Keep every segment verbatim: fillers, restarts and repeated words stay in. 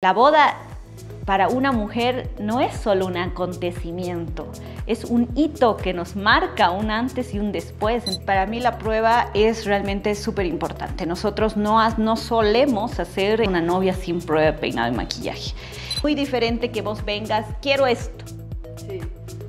La boda para una mujer no es solo un acontecimiento, es un hito que nos marca un antes y un después. Para mí la prueba es realmente súper importante. Nosotros no, no solemos hacer una novia sin prueba de peinado y maquillaje. Muy diferente que vos vengas, quiero esto. Sí.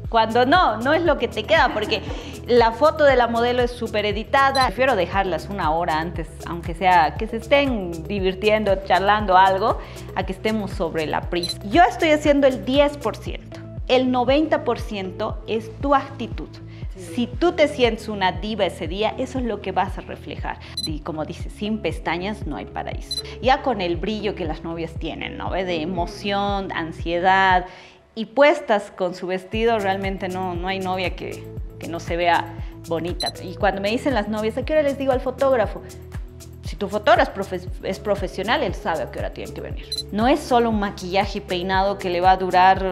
Cuando no, no es lo que te queda, porque la foto de la modelo es súper editada. Prefiero dejarlas una hora antes, aunque sea que se estén divirtiendo, charlando algo, a que estemos sobre la prisa. Yo estoy haciendo el diez por ciento. El noventa por ciento es tu actitud. Sí. Si tú te sientes una diva ese día, eso es lo que vas a reflejar. Y como dice, sin pestañas no hay paraíso. Ya con el brillo que las novias tienen, ¿no? De emoción, ansiedad, y puestas con su vestido, realmente no, no hay novia que, que no se vea bonita. Y cuando me dicen las novias, ¿a qué hora les digo al fotógrafo? Si tu fotógrafo es, profe es profesional, él sabe a qué hora tienen que venir. No es solo un maquillaje y peinado que le va a durar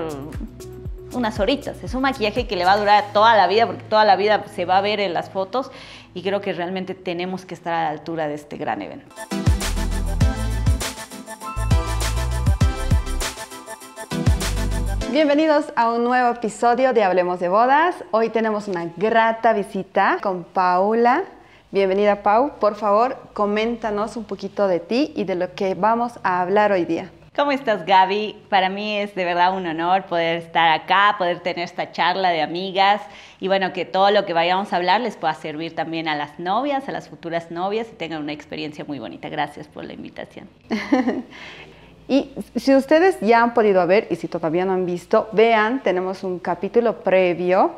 unas horitas. Es un maquillaje que le va a durar toda la vida, porque toda la vida se va a ver en las fotos. Y creo que realmente tenemos que estar a la altura de este gran evento. Bienvenidos a un nuevo episodio de Hablemos de Bodas. Hoy tenemos una grata visita con Paula. Bienvenida, Pau. Por favor, coméntanos un poquito de ti y de lo que vamos a hablar hoy día. ¿Cómo estás, Gaby? Para mí es de verdad un honor poder estar acá, poder tener esta charla de amigas y bueno, que todo lo que vayamos a hablar les pueda servir también a las novias, a las futuras novias y tengan una experiencia muy bonita. Gracias por la invitación. Y si ustedes ya han podido ver, y si todavía no han visto, vean, tenemos un capítulo previo,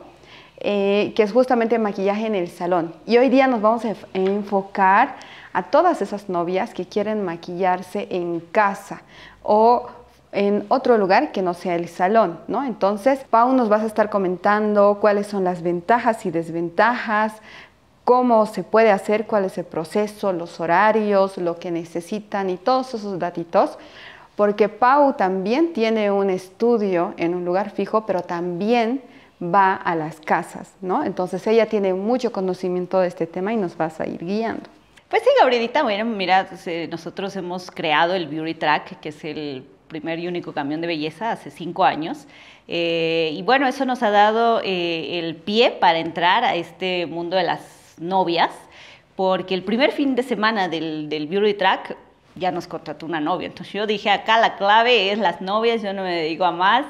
eh, que es justamente maquillaje en el salón. Y hoy día nos vamos a enfocar a todas esas novias que quieren maquillarse en casa o en otro lugar que no sea el salón, ¿no? Entonces, Pau, nos vas a estar comentando cuáles son las ventajas y desventajas, cómo se puede hacer, cuál es el proceso, los horarios, lo que necesitan y todos esos datitos. Porque Pau también tiene un estudio en un lugar fijo, pero también va a las casas, ¿no? Entonces ella tiene mucho conocimiento de este tema y nos vas a ir guiando. Pues sí, Gabrielita, bueno, mira, nosotros hemos creado el Beauty Truck, que es el primer y único camión de belleza hace cinco años. Eh, y bueno, eso nos ha dado eh, el pie para entrar a este mundo de las novias, porque el primer fin de semana del, del Beauty Truck ya nos contrató una novia. Entonces yo dije, acá la clave es las novias, yo no me dedico a más.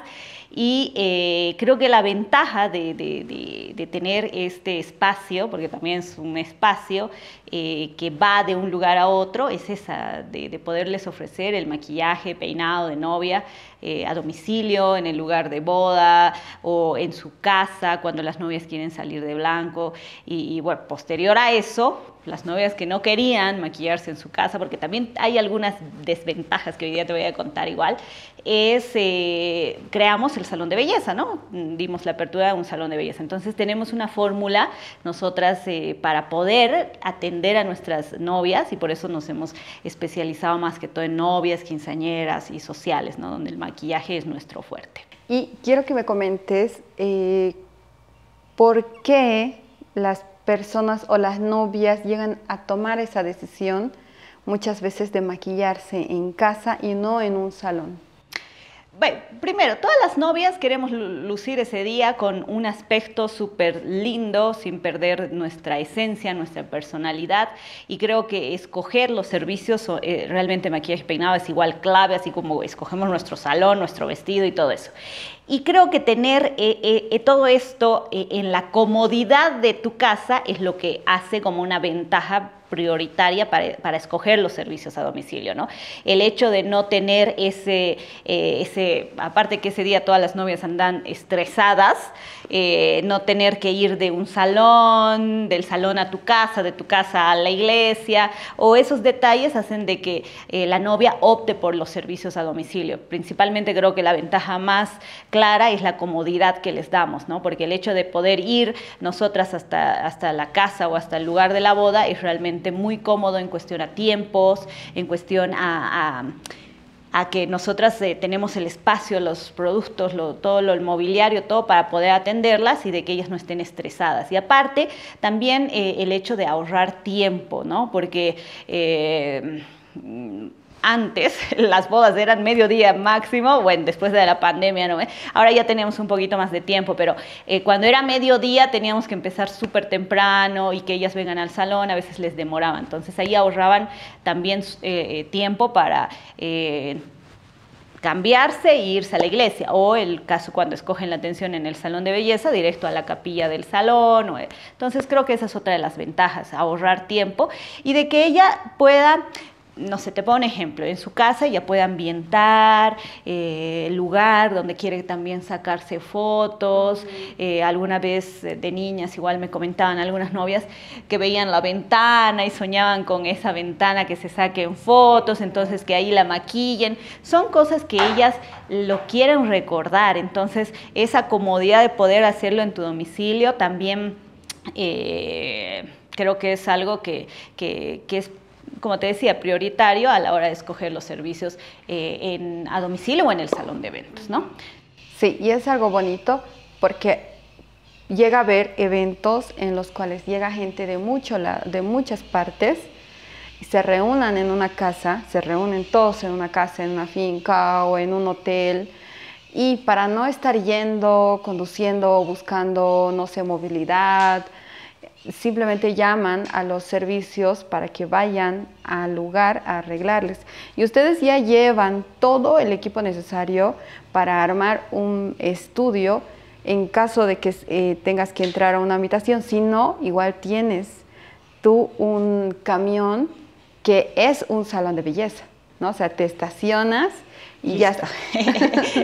Y eh, creo que la ventaja de, de, de, de tener este espacio, porque también es un espacio eh, que va de un lugar a otro, es esa, de, de poderles ofrecer el maquillaje, peinado de novia eh, a domicilio, en el lugar de boda o en su casa, cuando las novias quieren salir de blanco. Y, y bueno, posterior a eso, las novias que no querían maquillarse en su casa, porque también hay algunas desventajas que hoy día te voy a contar igual, es eh, creamos el salón de belleza, ¿no? Dimos la apertura de un salón de belleza. Entonces tenemos una fórmula nosotras eh, para poder atender a nuestras novias y por eso nos hemos especializado más que todo en novias, quinceañeras y sociales, ¿no? Donde el maquillaje es nuestro fuerte. Y quiero que me comentes eh, por qué las personas o las novias llegan a tomar esa decisión muchas veces de maquillarse en casa y no en un salón. Bueno, primero, todas las novias queremos lucir ese día con un aspecto súper lindo, sin perder nuestra esencia, nuestra personalidad. Y creo que escoger los servicios, eh, realmente maquillaje y peinado es igual clave, así como escogemos nuestro salón, nuestro vestido y todo eso. Y creo que tener eh, eh, todo esto eh, en la comodidad de tu casa es lo que hace como una ventaja prioritaria para, para escoger los servicios a domicilio, ¿no? El hecho de no tener ese, eh, ese, aparte que ese día todas las novias andan estresadas, eh, no tener que ir de un salón, del salón a tu casa, de tu casa a la iglesia, o esos detalles hacen de que eh, la novia opte por los servicios a domicilio. Principalmente creo que la ventaja más clara es la comodidad que les damos, ¿no? Porque el hecho de poder ir nosotras hasta, hasta la casa o hasta el lugar de la boda es realmente muy cómodo en cuestión a tiempos, en cuestión a, a, a que nosotras eh, tenemos el espacio, los productos, lo, todo lo, el mobiliario, todo para poder atenderlas y de que ellas no estén estresadas. Y aparte, también eh, el hecho de ahorrar tiempo, ¿no? Porque eh, antes las bodas eran mediodía máximo, bueno, después de la pandemia, ¿no? Ahora ya teníamos un poquito más de tiempo, pero eh, cuando era mediodía teníamos que empezar súper temprano y que ellas vengan al salón, a veces les demoraba. Entonces ahí ahorraban también eh, tiempo para eh, cambiarse e irse a la iglesia, o el caso cuando escogen la atención en el salón de belleza, directo a la capilla del salón. Entonces creo que esa es otra de las ventajas, ahorrar tiempo y de que ella pueda... No sé, te pongo un ejemplo, en su casa ya puede ambientar, eh, el lugar donde quiere también sacarse fotos. Eh, alguna vez de niñas igual me comentaban algunas novias que veían la ventana y soñaban con esa ventana, que se saquen fotos, entonces que ahí la maquillen. Son cosas que ellas lo quieren recordar, entonces esa comodidad de poder hacerlo en tu domicilio también eh, creo que es algo que, que, que es, como te decía, prioritario a la hora de escoger los servicios eh, en, a domicilio o en el salón de eventos, ¿no? Sí, y es algo bonito porque llega a haber eventos en los cuales llega gente de, mucho la, de muchas partes y se reúnan en una casa, se reúnen todos en una casa, en una finca o en un hotel, y para no estar yendo, conduciendo, buscando, no sé, movilidad, simplemente llaman a los servicios para que vayan al lugar a arreglarles. Y ustedes ya llevan todo el equipo necesario para armar un estudio en caso de que eh, tengas que entrar a una habitación. Si no, igual tienes tú un camión que es un salón de belleza, ¿no? O sea, te estacionas y ya está.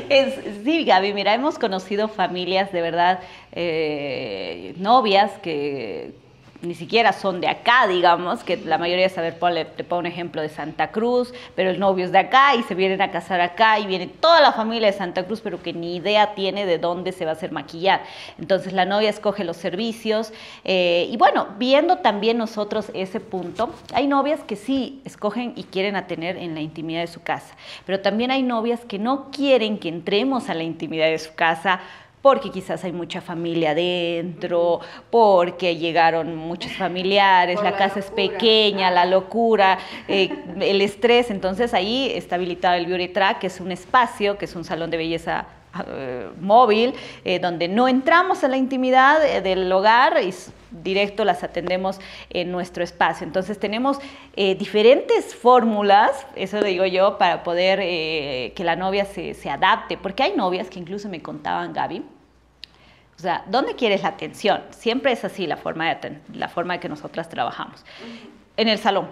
es, sí, Gaby, mira, hemos conocido familias de verdad, eh, novias que ni siquiera son de acá, digamos, que la mayoría es, a ver, ponle, te pongo un ejemplo de Santa Cruz, pero el novio es de acá y se vienen a casar acá y viene toda la familia de Santa Cruz, pero que ni idea tiene de dónde se va a hacer maquillar. Entonces la novia escoge los servicios eh, y bueno, viendo también nosotros ese punto, hay novias que sí escogen y quieren atender en la intimidad de su casa, pero también hay novias que no quieren que entremos a la intimidad de su casa, porque quizás hay mucha familia adentro, porque llegaron muchos familiares, por la, la casa locura, es pequeña, la locura, eh, el estrés. Entonces ahí está habilitado el Beauty Truck, que es un espacio, que es un salón de belleza eh, móvil, eh, donde no entramos a la intimidad eh, del hogar y directo las atendemos en nuestro espacio. Entonces tenemos eh, diferentes fórmulas, eso digo yo, para poder eh, que la novia se, se adapte, porque hay novias que incluso me contaban, Gaby, o sea, ¿dónde quieres la atención? Siempre es así la forma de, la forma que nosotras trabajamos. En el salón.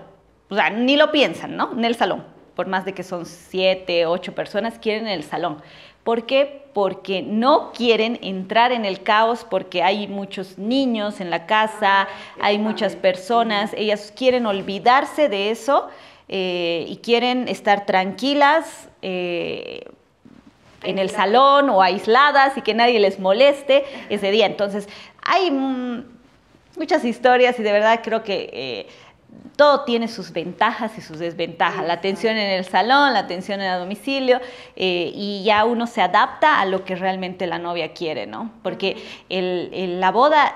O sea, ni lo piensan, ¿no? En el salón. Por más de que son siete, ocho personas, quieren en el salón. ¿Por qué? Porque no quieren entrar en el caos, porque hay muchos niños en la casa, hay muchas personas. Ellas quieren olvidarse de eso eh, y quieren estar tranquilas, eh, en el salón o aisladas y que nadie les moleste ese día. Entonces, hay mm, muchas historias y de verdad creo que eh, todo tiene sus ventajas y sus desventajas. La atención en el salón, la atención en el domicilio, eh, y ya uno se adapta a lo que realmente la novia quiere, ¿no? Porque el, el, la boda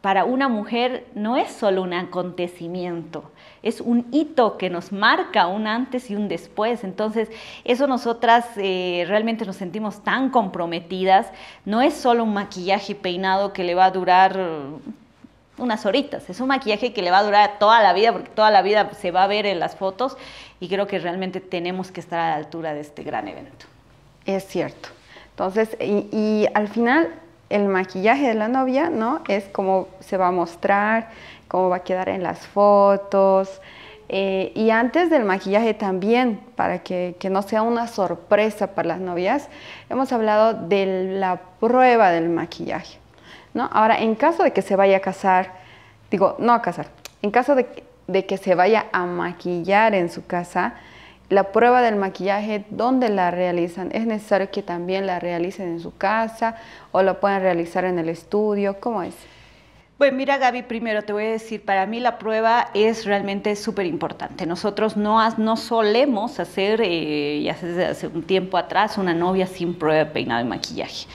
para una mujer no es solo un acontecimiento, es un hito que nos marca un antes y un después. Entonces, eso nosotras eh, realmente nos sentimos tan comprometidas. No es solo un maquillaje y peinado que le va a durar unas horitas. Es un maquillaje que le va a durar toda la vida, porque toda la vida se va a ver en las fotos. Y creo que realmente tenemos que estar a la altura de este gran evento. Es cierto. Entonces, y, y al final, el maquillaje de la novia, ¿no? Es cómo se va a mostrar, cómo va a quedar en las fotos. Eh, y antes del maquillaje también, para que, que no sea una sorpresa para las novias, hemos hablado de la prueba del maquillaje, ¿no? Ahora, en caso de que se vaya a casar, digo, no a casar, en caso de, de que se vaya a maquillar en su casa, la prueba del maquillaje, ¿dónde la realizan? ¿Es necesario que también la realicen en su casa o la pueden realizar en el estudio? ¿Cómo es? Pues mira, Gaby, primero te voy a decir, para mí la prueba es realmente súper importante. Nosotros no, no solemos hacer, eh, ya desde hace un tiempo atrás, una novia sin prueba de peinado y maquillaje.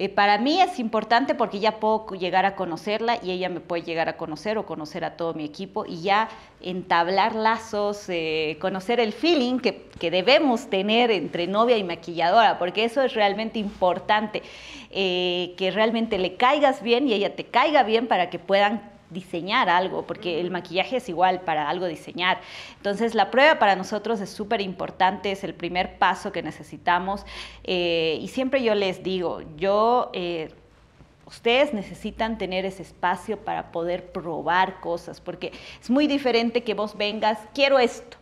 Eh, para mí es importante porque ya puedo llegar a conocerla y ella me puede llegar a conocer o conocer a todo mi equipo y ya entablar lazos, eh, conocer el feeling que, que debemos tener entre novia y maquilladora, porque eso es realmente importante, eh, que realmente le caigas bien y ella te caiga bien para que puedan diseñar algo, porque el maquillaje es igual para algo diseñar. Entonces la prueba para nosotros es súper importante, es el primer paso que necesitamos, eh, y siempre yo les digo, yo... Eh, ustedes necesitan tener ese espacio para poder probar cosas, porque es muy diferente que vos vengas, quiero esto.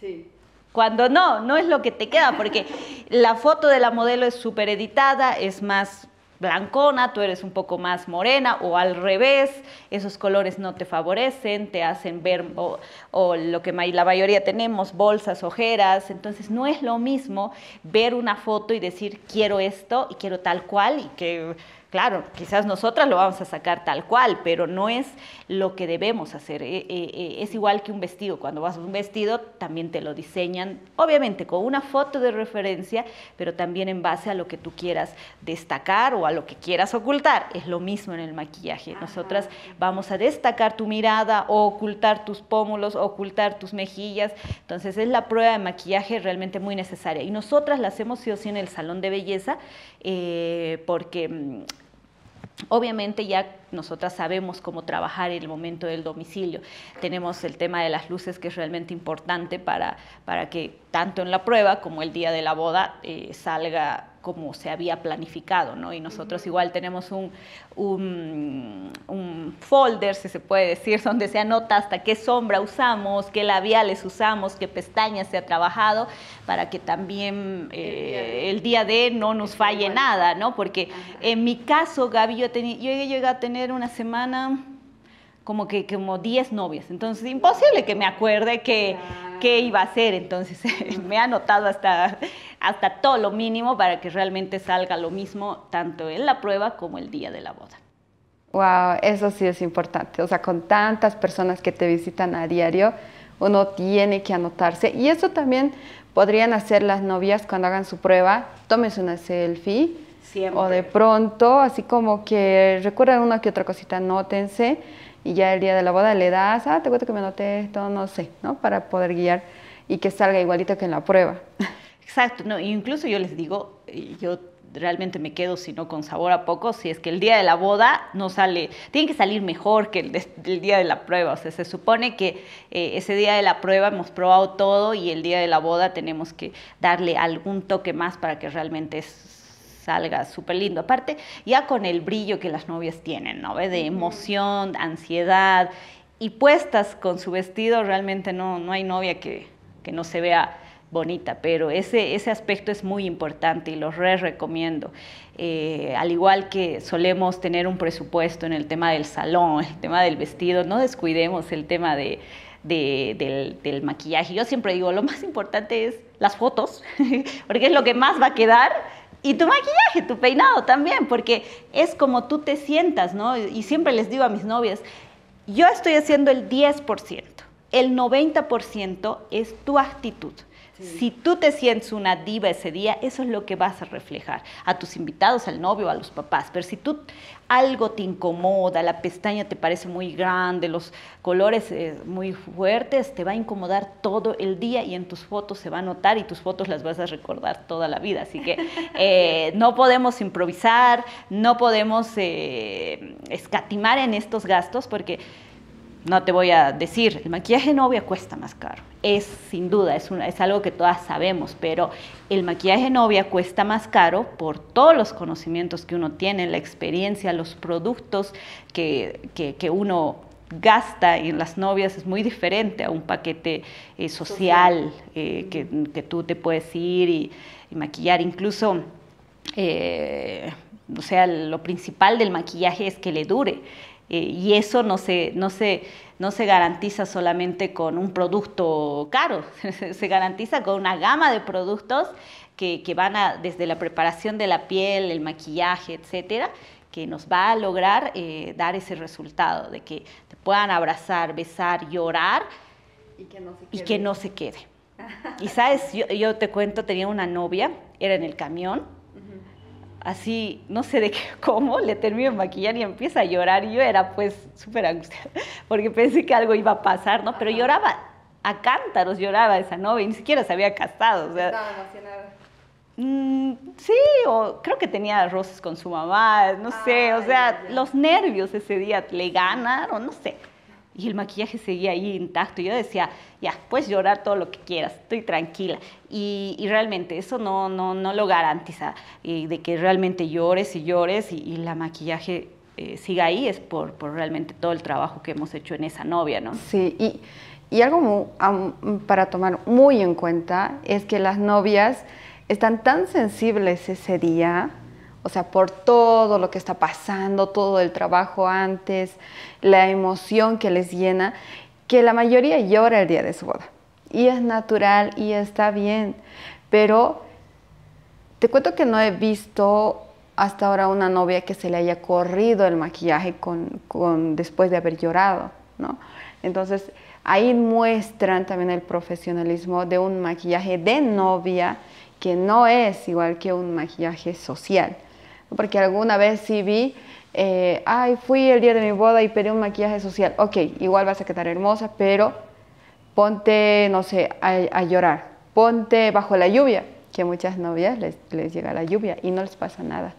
Sí. Cuando no, no es lo que te queda, porque la foto de la modelo es súper editada, es más blancona, tú eres un poco más morena, o al revés, esos colores no te favorecen, te hacen ver, o, o lo que la mayoría tenemos, bolsas, ojeras. Entonces no es lo mismo ver una foto y decir quiero esto y quiero tal cual, y que claro, quizás nosotras lo vamos a sacar tal cual, pero no es lo que debemos hacer. Eh, eh, es igual que un vestido. Cuando vas a un vestido, también te lo diseñan, obviamente con una foto de referencia, pero también en base a lo que tú quieras destacar o a lo que quieras ocultar. Es lo mismo en el maquillaje. Nosotras vamos a destacar tu mirada, o ocultar tus pómulos, o ocultar tus mejillas. Entonces, es la prueba de maquillaje realmente muy necesaria. Y nosotras la hacemos sí o sí en el salón de belleza, eh, porque... obviamente ya nosotras sabemos cómo trabajar en el momento del domicilio. Tenemos el tema de las luces, que es realmente importante para, para que tanto en la prueba como el día de la boda eh, salga como se había planificado, ¿no? Y nosotros igual tenemos un, un, un folder, si se puede decir, donde se anota hasta qué sombra usamos, qué labiales usamos, qué pestañas se ha trabajado, para que también eh, el día de no nos falle nada, ¿no? Porque en mi caso, Gaby, yo, teni- yo llegué a tener una semana... como que como diez novias, entonces imposible que me acuerde qué qué iba a hacer, entonces me ha anotado hasta, hasta todo lo mínimo para que realmente salga lo mismo tanto en la prueba como el día de la boda. Wow, eso sí es importante, o sea, con tantas personas que te visitan a diario, uno tiene que anotarse, y eso también podrían hacer las novias cuando hagan su prueba, tómense una selfie. Siempre. O de pronto, así como que recuerdan una que otra cosita, anótense. Y ya el día de la boda le das, ah, te cuento que me anoté esto, no sé, ¿no? Para poder guiar y que salga igualito que en la prueba. Exacto, no, incluso yo les digo, yo realmente me quedo, si no con sabor a poco, si es que el día de la boda no sale, tiene que salir mejor que el, de, el día de la prueba. O sea, se supone que eh, ese día de la prueba hemos probado todo y el día de la boda tenemos que darle algún toque más para que realmente es... salga súper lindo. Aparte, ya con el brillo que las novias tienen, ¿no? De emoción, ansiedad, y puestas con su vestido, realmente no, no hay novia que, que no se vea bonita, pero ese, ese aspecto es muy importante y los re recomiendo. Eh, al igual que solemos tener un presupuesto en el tema del salón, el tema del vestido, no descuidemos el tema de... De, del, del maquillaje. Yo siempre digo, lo más importante es las fotos, porque es lo que más va a quedar, y tu maquillaje, tu peinado también, porque es como tú te sientas, ¿no? Y siempre les digo a mis novias, yo estoy haciendo el diez por ciento, el noventa por ciento es tu actitud. Si tú te sientes una diva ese día, eso es lo que vas a reflejar a tus invitados, al novio, a los papás. Pero si tú algo te incomoda, la pestaña te parece muy grande, los colores eh, muy fuertes, te va a incomodar todo el día y en tus fotos se va a notar y tus fotos las vas a recordar toda la vida. Así que eh, no podemos improvisar, no podemos eh, escatimar en estos gastos porque... no te voy a decir, el maquillaje novia cuesta más caro. Es sin duda, es, una, es algo que todas sabemos, pero el maquillaje novia cuesta más caro por todos los conocimientos que uno tiene, la experiencia, los productos que, que, que uno gasta en las novias es muy diferente a un paquete eh, social, eh, que, que tú te puedes ir y, y maquillar. Incluso, eh, o sea, lo principal del maquillaje es que le dure. Eh, y eso no se, no, se, no se garantiza solamente con un producto caro, se garantiza con una gama de productos que, que van a, desde la preparación de la piel, el maquillaje, etcétera, que nos va a lograr eh, dar ese resultado de que te puedan abrazar, besar, llorar y que no se quede. Y, que no se quede. Y sabes, yo, yo te cuento, tenía una novia, era en el camión, así, no sé de qué, cómo, le termino de maquillar y empieza a llorar. Y yo era, pues, súper angustiada, porque pensé que algo iba a pasar, ¿no? Pero lloraba a cántaros, lloraba esa novia, y ni siquiera se había casado. O sea, estaba emocionada. Mm, sí, o creo que tenía roces con su mamá, no ah, sé, o sea, ya, ya. los nervios ese día le ganaron, no sé. Y el maquillaje seguía ahí intacto. Yo decía, ya, puedes llorar todo lo que quieras, estoy tranquila. Y, y realmente eso no, no, no lo garantiza, eh, de que realmente llores y llores y, y la maquillaje eh, siga ahí, es por, por realmente todo el trabajo que hemos hecho en esa novia, ¿no? Sí, y, y algo muy, um, para tomar muy en cuenta es que las novias están tan sensibles ese día. O sea, por todo lo que está pasando, todo el trabajo antes, la emoción que les llena, que la mayoría llora el día de su boda. Y es natural y está bien. Pero te cuento que no he visto hasta ahora una novia que se le haya corrido el maquillaje con, con, después de haber llorado, ¿no? Entonces, ahí muestran también el profesionalismo de un maquillaje de novia que no es igual que un maquillaje social. Porque alguna vez sí vi, eh, ay, fui el día de mi boda y pedí un maquillaje social. Ok, igual vas a quedar hermosa, pero ponte, no sé, a, a llorar. Ponte bajo la lluvia, que a muchas novias les, les llega la lluvia y no les pasa nada,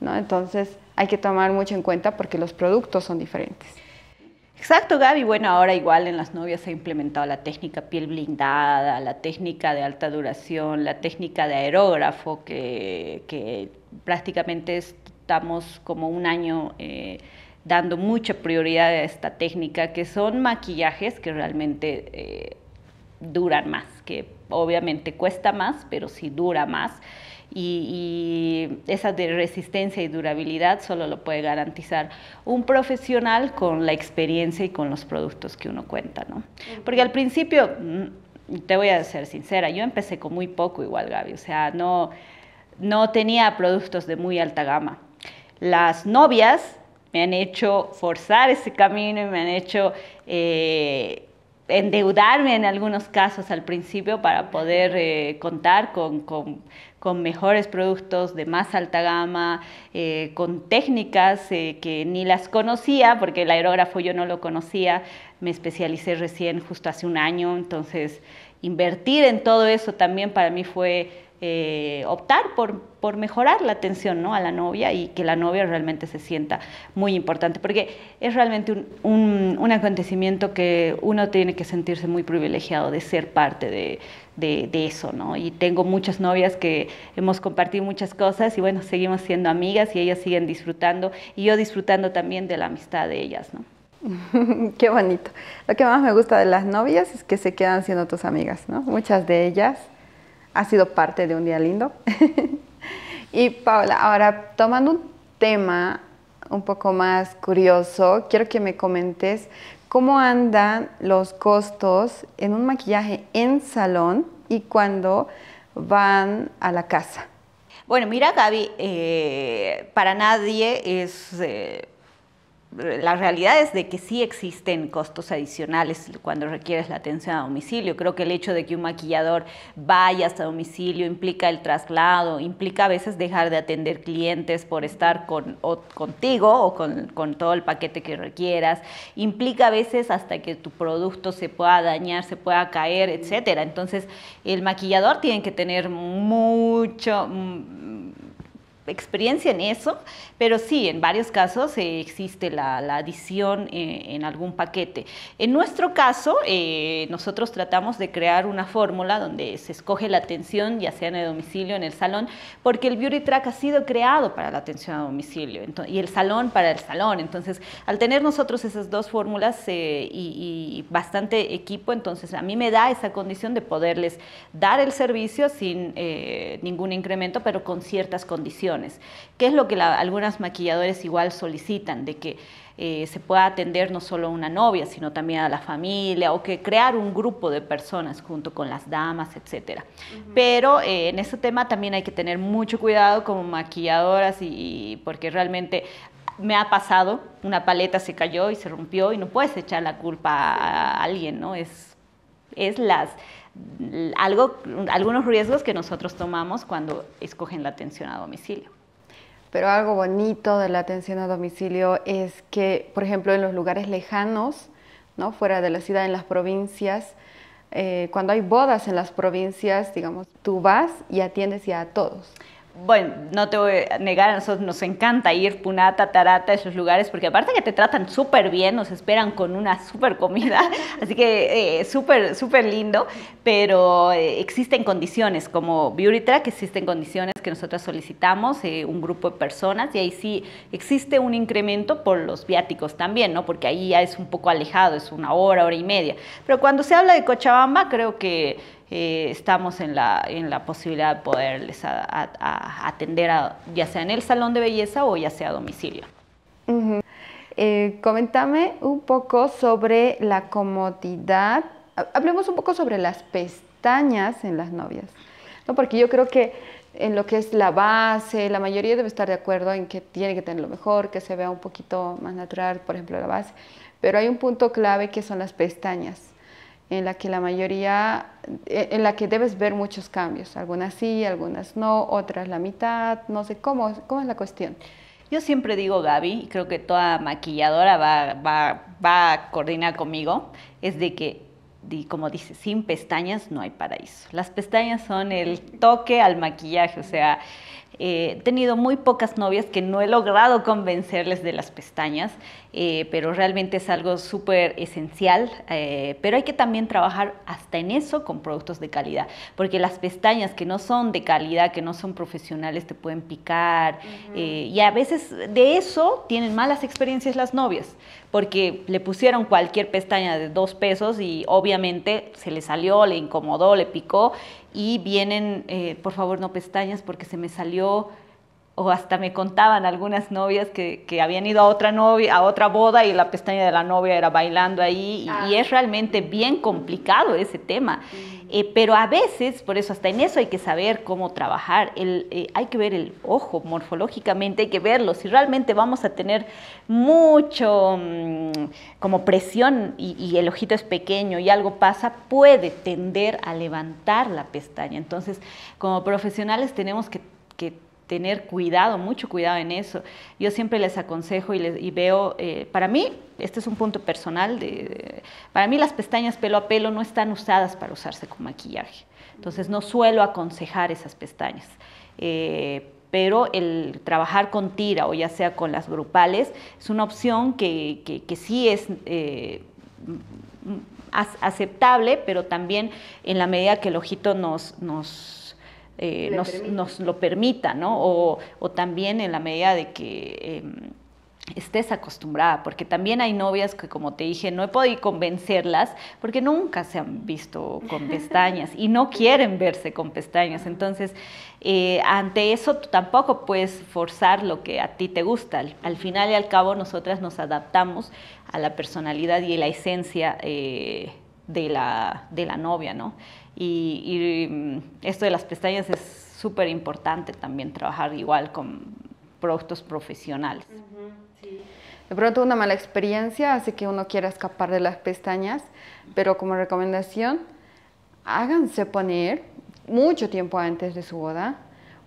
¿no? Entonces hay que tomar mucho en cuenta porque los productos son diferentes. Exacto, Gaby. Bueno, ahora igual en las novias se ha implementado la técnica piel blindada, la técnica de alta duración, la técnica de aerógrafo, que, que prácticamente estamos como un año eh, dando mucha prioridad a esta técnica, que son maquillajes que realmente eh, duran más, que obviamente cuesta más, pero sí dura más. Y, y esa de resistencia y durabilidad solo lo puede garantizar un profesional con la experiencia y con los productos que uno cuenta, ¿no? Porque al principio, te voy a ser sincera, yo empecé con muy poco igual, Gaby, o sea, no, no tenía productos de muy alta gama. Las novias me han hecho forzar ese camino y me han hecho eh, endeudarme en algunos casos al principio para poder eh, contar con, con, con mejores productos de más alta gama, eh, con técnicas eh, que ni las conocía, porque el aerógrafo yo no lo conocía, me especialicé recién justo hace un año, entonces invertir en todo eso también para mí fue eh, optar por, por mejorar la atención, ¿no?, a la novia y que la novia realmente se sienta muy importante, porque es realmente un, un, un acontecimiento que uno tiene que sentirse muy privilegiado de ser parte de, de, de eso, ¿no? Y tengo muchas novias que hemos compartido muchas cosas y bueno, seguimos siendo amigas y ellas siguen disfrutando y yo disfrutando también de la amistad de ellas, ¿no? Qué bonito. Lo que más me gusta de las novias es que se quedan siendo tus amigas, ¿no? Muchas de ellas han sido parte de Un Día Lindo. Y Paula, ahora tomando un tema un poco más curioso, quiero que me comentes cómo andan los costos en un maquillaje en salón y cuando van a la casa. Bueno, mira, Gaby, eh, para nadie es... Eh, La realidad es de que sí existen costos adicionales cuando requieres la atención a domicilio. Creo que el hecho de que un maquillador vaya hasta domicilio implica el traslado, implica a veces dejar de atender clientes por estar con, o contigo o con, con todo el paquete que requieras. Implica a veces hasta que tu producto se pueda dañar, se pueda caer, etcétera. Entonces, el maquillador tiene que tener mucho... experiencia en eso, pero sí, en varios casos eh, existe la, la adición eh, en algún paquete. En nuestro caso, eh, nosotros tratamos de crear una fórmula donde se escoge la atención, ya sea en el domicilio, en el salón, porque el Beauty Truck ha sido creado para la atención a domicilio entonces, y el salón para el salón. Entonces, al tener nosotros esas dos fórmulas eh, y, y bastante equipo, entonces a mí me da esa condición de poderles dar el servicio sin eh, ningún incremento, pero con ciertas condiciones. ¿Qué es lo que la, algunas maquilladores igual solicitan? De que eh, se pueda atender no solo a una novia, sino también a la familia, o que crear un grupo de personas junto con las damas, etcétera. Uh-huh. Pero eh, en ese tema también hay que tener mucho cuidado como maquilladoras, y, y porque realmente me ha pasado, una paleta se cayó y se rompió y no puedes echar la culpa a alguien, ¿no? Es, es las... Algo, algunos riesgos que nosotros tomamos cuando escogen la atención a domicilio. Pero algo bonito de la atención a domicilio es que, por ejemplo, en los lugares lejanos, ¿no?, fuera de la ciudad, en las provincias, eh, cuando hay bodas en las provincias, digamos, tú vas y atiendes ya a todos. Bueno, no te voy a negar, a nosotros nos encanta ir Punata, Tarata, esos lugares, porque aparte que te tratan súper bien, nos esperan con una súper comida, así que eh, súper, súper lindo, pero eh, existen condiciones, como Beauty Truck, existen condiciones que nosotros solicitamos, eh, un grupo de personas, y ahí sí existe un incremento por los viáticos también, ¿no? Porque ahí ya es un poco alejado, es una hora, hora y media. Pero cuando se habla de Cochabamba, creo que... Eh, estamos en la, en la posibilidad de poderles a, a, a atender a, ya sea en el salón de belleza o ya sea a domicilio. Uh-huh. eh, coméntame un poco sobre la comodidad, hablemos un poco sobre las pestañas en las novias, ¿no? Porque yo creo que en lo que es la base, la mayoría debe estar de acuerdo en que tiene que tener lo mejor, que se vea un poquito más natural, por ejemplo, la base, pero hay un punto clave que son las pestañas, en la que la mayoría, en la que debes ver muchos cambios, algunas sí, algunas no, otras la mitad, no sé, ¿cómo, cómo es la cuestión? Yo siempre digo, Gaby, y creo que toda maquilladora va, va, va a coordinar conmigo, es de que, como dice, sin pestañas no hay paraíso. Las pestañas son el toque al maquillaje, o sea, Eh, he tenido muy pocas novias que no he logrado convencerles de las pestañas, eh, pero realmente es algo súper esencial, eh, pero hay que también trabajar hasta en eso con productos de calidad, porque las pestañas que no son de calidad, que no son profesionales, te pueden picar, uh-huh. eh, y a veces de eso tienen malas experiencias las novias, porque le pusieron cualquier pestaña de dos pesos y obviamente se le salió, le incomodó, le picó, y vienen, eh, por favor no pestañas porque se me salió, o hasta me contaban algunas novias que, que habían ido a otra, novia, a otra boda y la pestaña de la novia era bailando ahí, y, ah. y es realmente bien complicado ese tema. Mm. Eh, pero a veces, por eso hasta en eso hay que saber cómo trabajar, el, eh, hay que ver el ojo morfológicamente, hay que verlo, si realmente vamos a tener mucho mmm, como presión y, y el ojito es pequeño y algo pasa, puede tender a levantar la pestaña. Entonces, como profesionales tenemos que, que tener cuidado, mucho cuidado en eso. Yo siempre les aconsejo y, les, y veo, eh, para mí, este es un punto personal, de, de, para mí las pestañas pelo a pelo no están usadas para usarse con maquillaje. Entonces no suelo aconsejar esas pestañas. Eh, pero el trabajar con tira o ya sea con las grupales es una opción que, que, que sí es... Eh, aceptable, pero también en la medida que el ojito nos... nos Eh, nos, nos lo permita, ¿no? O, o también en la medida de que eh, estés acostumbrada, porque también hay novias que, como te dije, no he podido convencerlas porque nunca se han visto con pestañas y no quieren verse con pestañas. Entonces, eh, ante eso tú tampoco puedes forzar lo que a ti te gusta. Al, al final y al cabo, nosotras nos adaptamos a la personalidad y la esencia eh, de, la, de la novia, ¿no? Y, y esto de las pestañas es súper importante también, trabajar igual con productos profesionales. Uh-huh, sí. De pronto una mala experiencia hace que uno quiera escapar de las pestañas, pero como recomendación, háganse poner mucho tiempo antes de su boda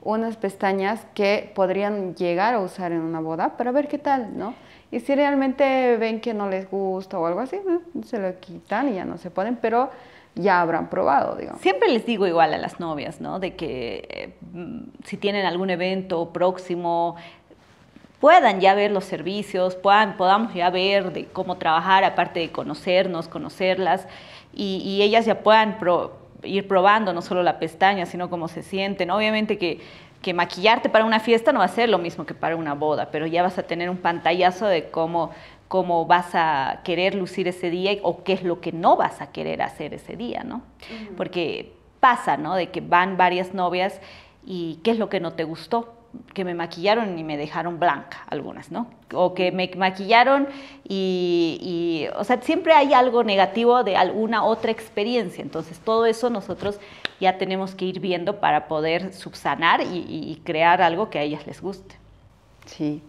unas pestañas que podrían llegar a usar en una boda para ver qué tal, ¿no? Y si realmente ven que no les gusta o algo así, ¿no?, se lo quitan y ya no se ponen, pero ya habrán probado, digamos. Siempre les digo igual a las novias, ¿no? De que eh, si tienen algún evento próximo, puedan ya ver los servicios, puedan, podamos ya ver de cómo trabajar, aparte de conocernos, conocerlas, y, y ellas ya puedan pro, ir probando no solo la pestaña, sino cómo se sienten. Obviamente que, que maquillarte para una fiesta no va a ser lo mismo que para una boda, pero ya vas a tener un pantallazo de cómo... cómo vas a querer lucir ese día o qué es lo que no vas a querer hacer ese día, ¿no? Uh-huh. Porque pasa, ¿no?, de que van varias novias y qué es lo que no te gustó, que me maquillaron y me dejaron blanca algunas, ¿no? O que me maquillaron y, y o sea, siempre hay algo negativo de alguna otra experiencia. Entonces, todo eso nosotros ya tenemos que ir viendo para poder subsanar y, y crear algo que a ellas les guste. Sí.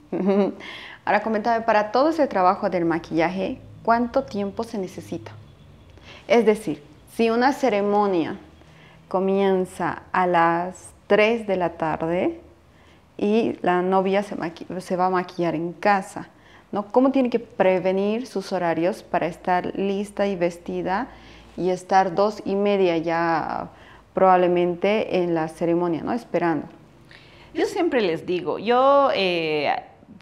Ahora, coméntame, para todo ese trabajo del maquillaje, ¿cuánto tiempo se necesita? Es decir, si una ceremonia comienza a las tres de la tarde y la novia se, se va a maquillar en casa, ¿no? ¿Cómo tiene que prevenir sus horarios para estar lista y vestida y estar dos y media ya probablemente en la ceremonia, ¿no? Esperando. Yo siempre les digo, yo eh,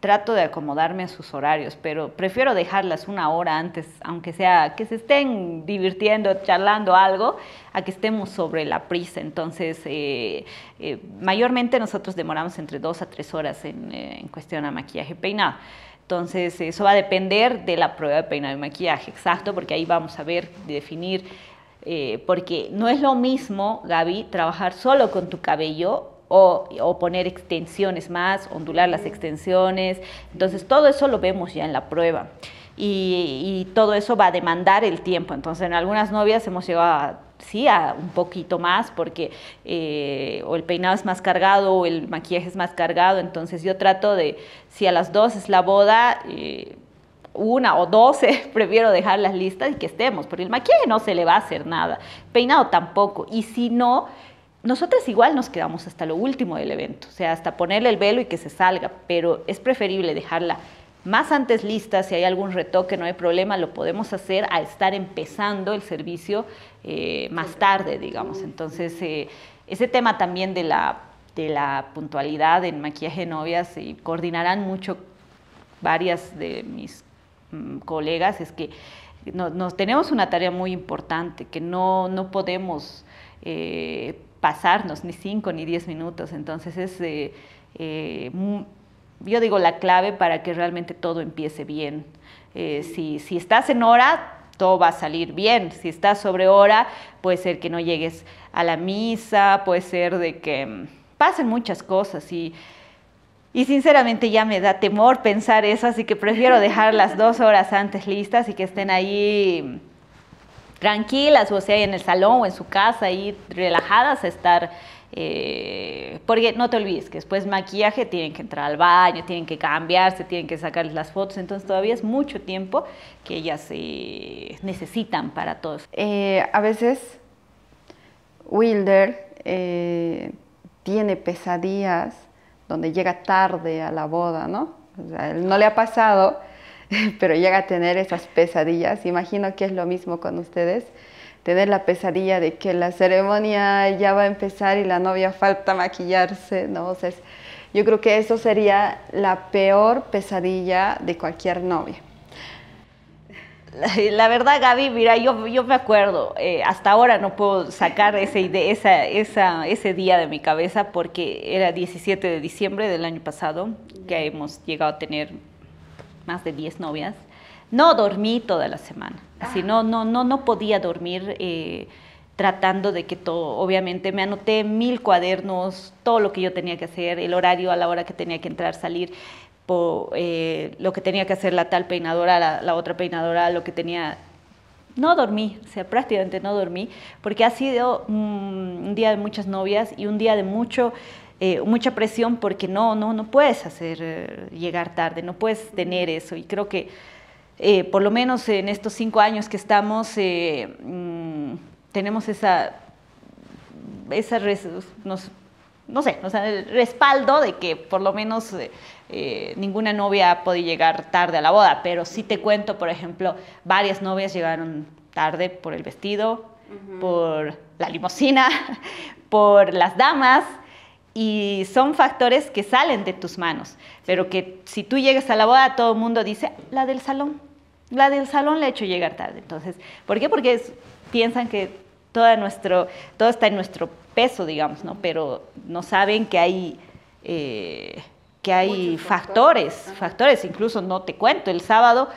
trato de acomodarme a sus horarios, pero prefiero dejarlas una hora antes, aunque sea que se estén divirtiendo, charlando algo, a que estemos sobre la prisa. Entonces, eh, eh, mayormente nosotros demoramos entre dos a tres horas en, eh, en cuestión a maquillaje y peinado. Entonces, eso va a depender de la prueba de peinado y maquillaje, exacto, porque ahí vamos a ver, definir, eh, porque no es lo mismo, Gaby, trabajar solo con tu cabello O, o poner extensiones más, ondular las extensiones. Entonces, todo eso lo vemos ya en la prueba. Y, y todo eso va a demandar el tiempo. Entonces, en algunas novias hemos llegado a, sí, a un poquito más, porque eh, o el peinado es más cargado o el maquillaje es más cargado. Entonces, yo trato de, si a las dos es la boda, eh, una o doce, prefiero dejarlas listas y que estemos. Porque el maquillaje no se le va a hacer nada. Peinado tampoco. Y si no... Nosotras igual nos quedamos hasta lo último del evento, o sea, hasta ponerle el velo y que se salga, pero es preferible dejarla más antes lista. Si hay algún retoque, no hay problema, lo podemos hacer al estar empezando el servicio eh, más tarde, digamos. Entonces, eh, ese tema también de la, de la puntualidad en maquillaje de novias, y coordinarán mucho varias de mis mm, colegas, es que nos, nos tenemos una tarea muy importante, que no, no podemos... Eh, pasarnos ni cinco ni diez minutos. Entonces, es, eh, eh, yo digo, la clave para que realmente todo empiece bien. Eh, si, si estás en hora, todo va a salir bien. Si estás sobre hora, puede ser que no llegues a la misa, puede ser de que pasen muchas cosas. Y, y sinceramente ya me da temor pensar eso, así que prefiero dejar las dos horas antes listas y que estén ahí tranquilas, o sea, en el salón o en su casa, ahí relajadas a estar, eh, porque no te olvides que después maquillaje tienen que entrar al baño, tienen que cambiarse, tienen que sacar las fotos, entonces todavía es mucho tiempo que ellas eh, necesitan para todos. Eh, a veces Wilder eh, tiene pesadillas donde llega tarde a la boda, ¿no? O sea, él no le ha pasado, pero llega a tener esas pesadillas. Imagino que es lo mismo con ustedes, tener la pesadilla de que la ceremonia ya va a empezar y la novia falta maquillarse, ¿no? O sea, yo creo que eso sería la peor pesadilla de cualquier novia. La verdad, Gaby, mira, yo, yo me acuerdo, eh, hasta ahora no puedo sacar ese, esa, esa, ese día de mi cabeza, porque era diecisiete de diciembre del año pasado, que hemos llegado a tener más de diez novias. No dormí toda la semana, así no, no, no, no podía dormir, eh, tratando de que todo, obviamente me anoté mil cuadernos, todo lo que yo tenía que hacer, el horario, a la hora que tenía que entrar, salir, po, eh, lo que tenía que hacer la tal peinadora, la, la otra peinadora, lo que tenía... No dormí, o sea, prácticamente no dormí, porque ha sido mm, un día de muchas novias y un día de mucho... Eh, mucha presión, porque no, no, no puedes hacer eh, llegar tarde, no puedes tener eso. Y creo que eh, por lo menos en estos cinco años que estamos, eh, mmm, tenemos esa, esa res, nos, no sé, nos, el respaldo de que por lo menos eh, eh, ninguna novia puede llegar tarde a la boda. Pero sí te cuento, por ejemplo, varias novias llegaron tarde por el vestido, uh-huh, por la limusina, por las damas. Y son factores que salen de tus manos, pero que si tú llegas a la boda, todo el mundo dice, la del salón, la del salón le ha hecho llegar tarde. Entonces, ¿por qué? Porque es, piensan que todo, nuestro, todo está en nuestro peso, digamos, ¿no? Pero no saben que hay, eh, que hay factores, factores, factores, incluso no te cuento, el sábado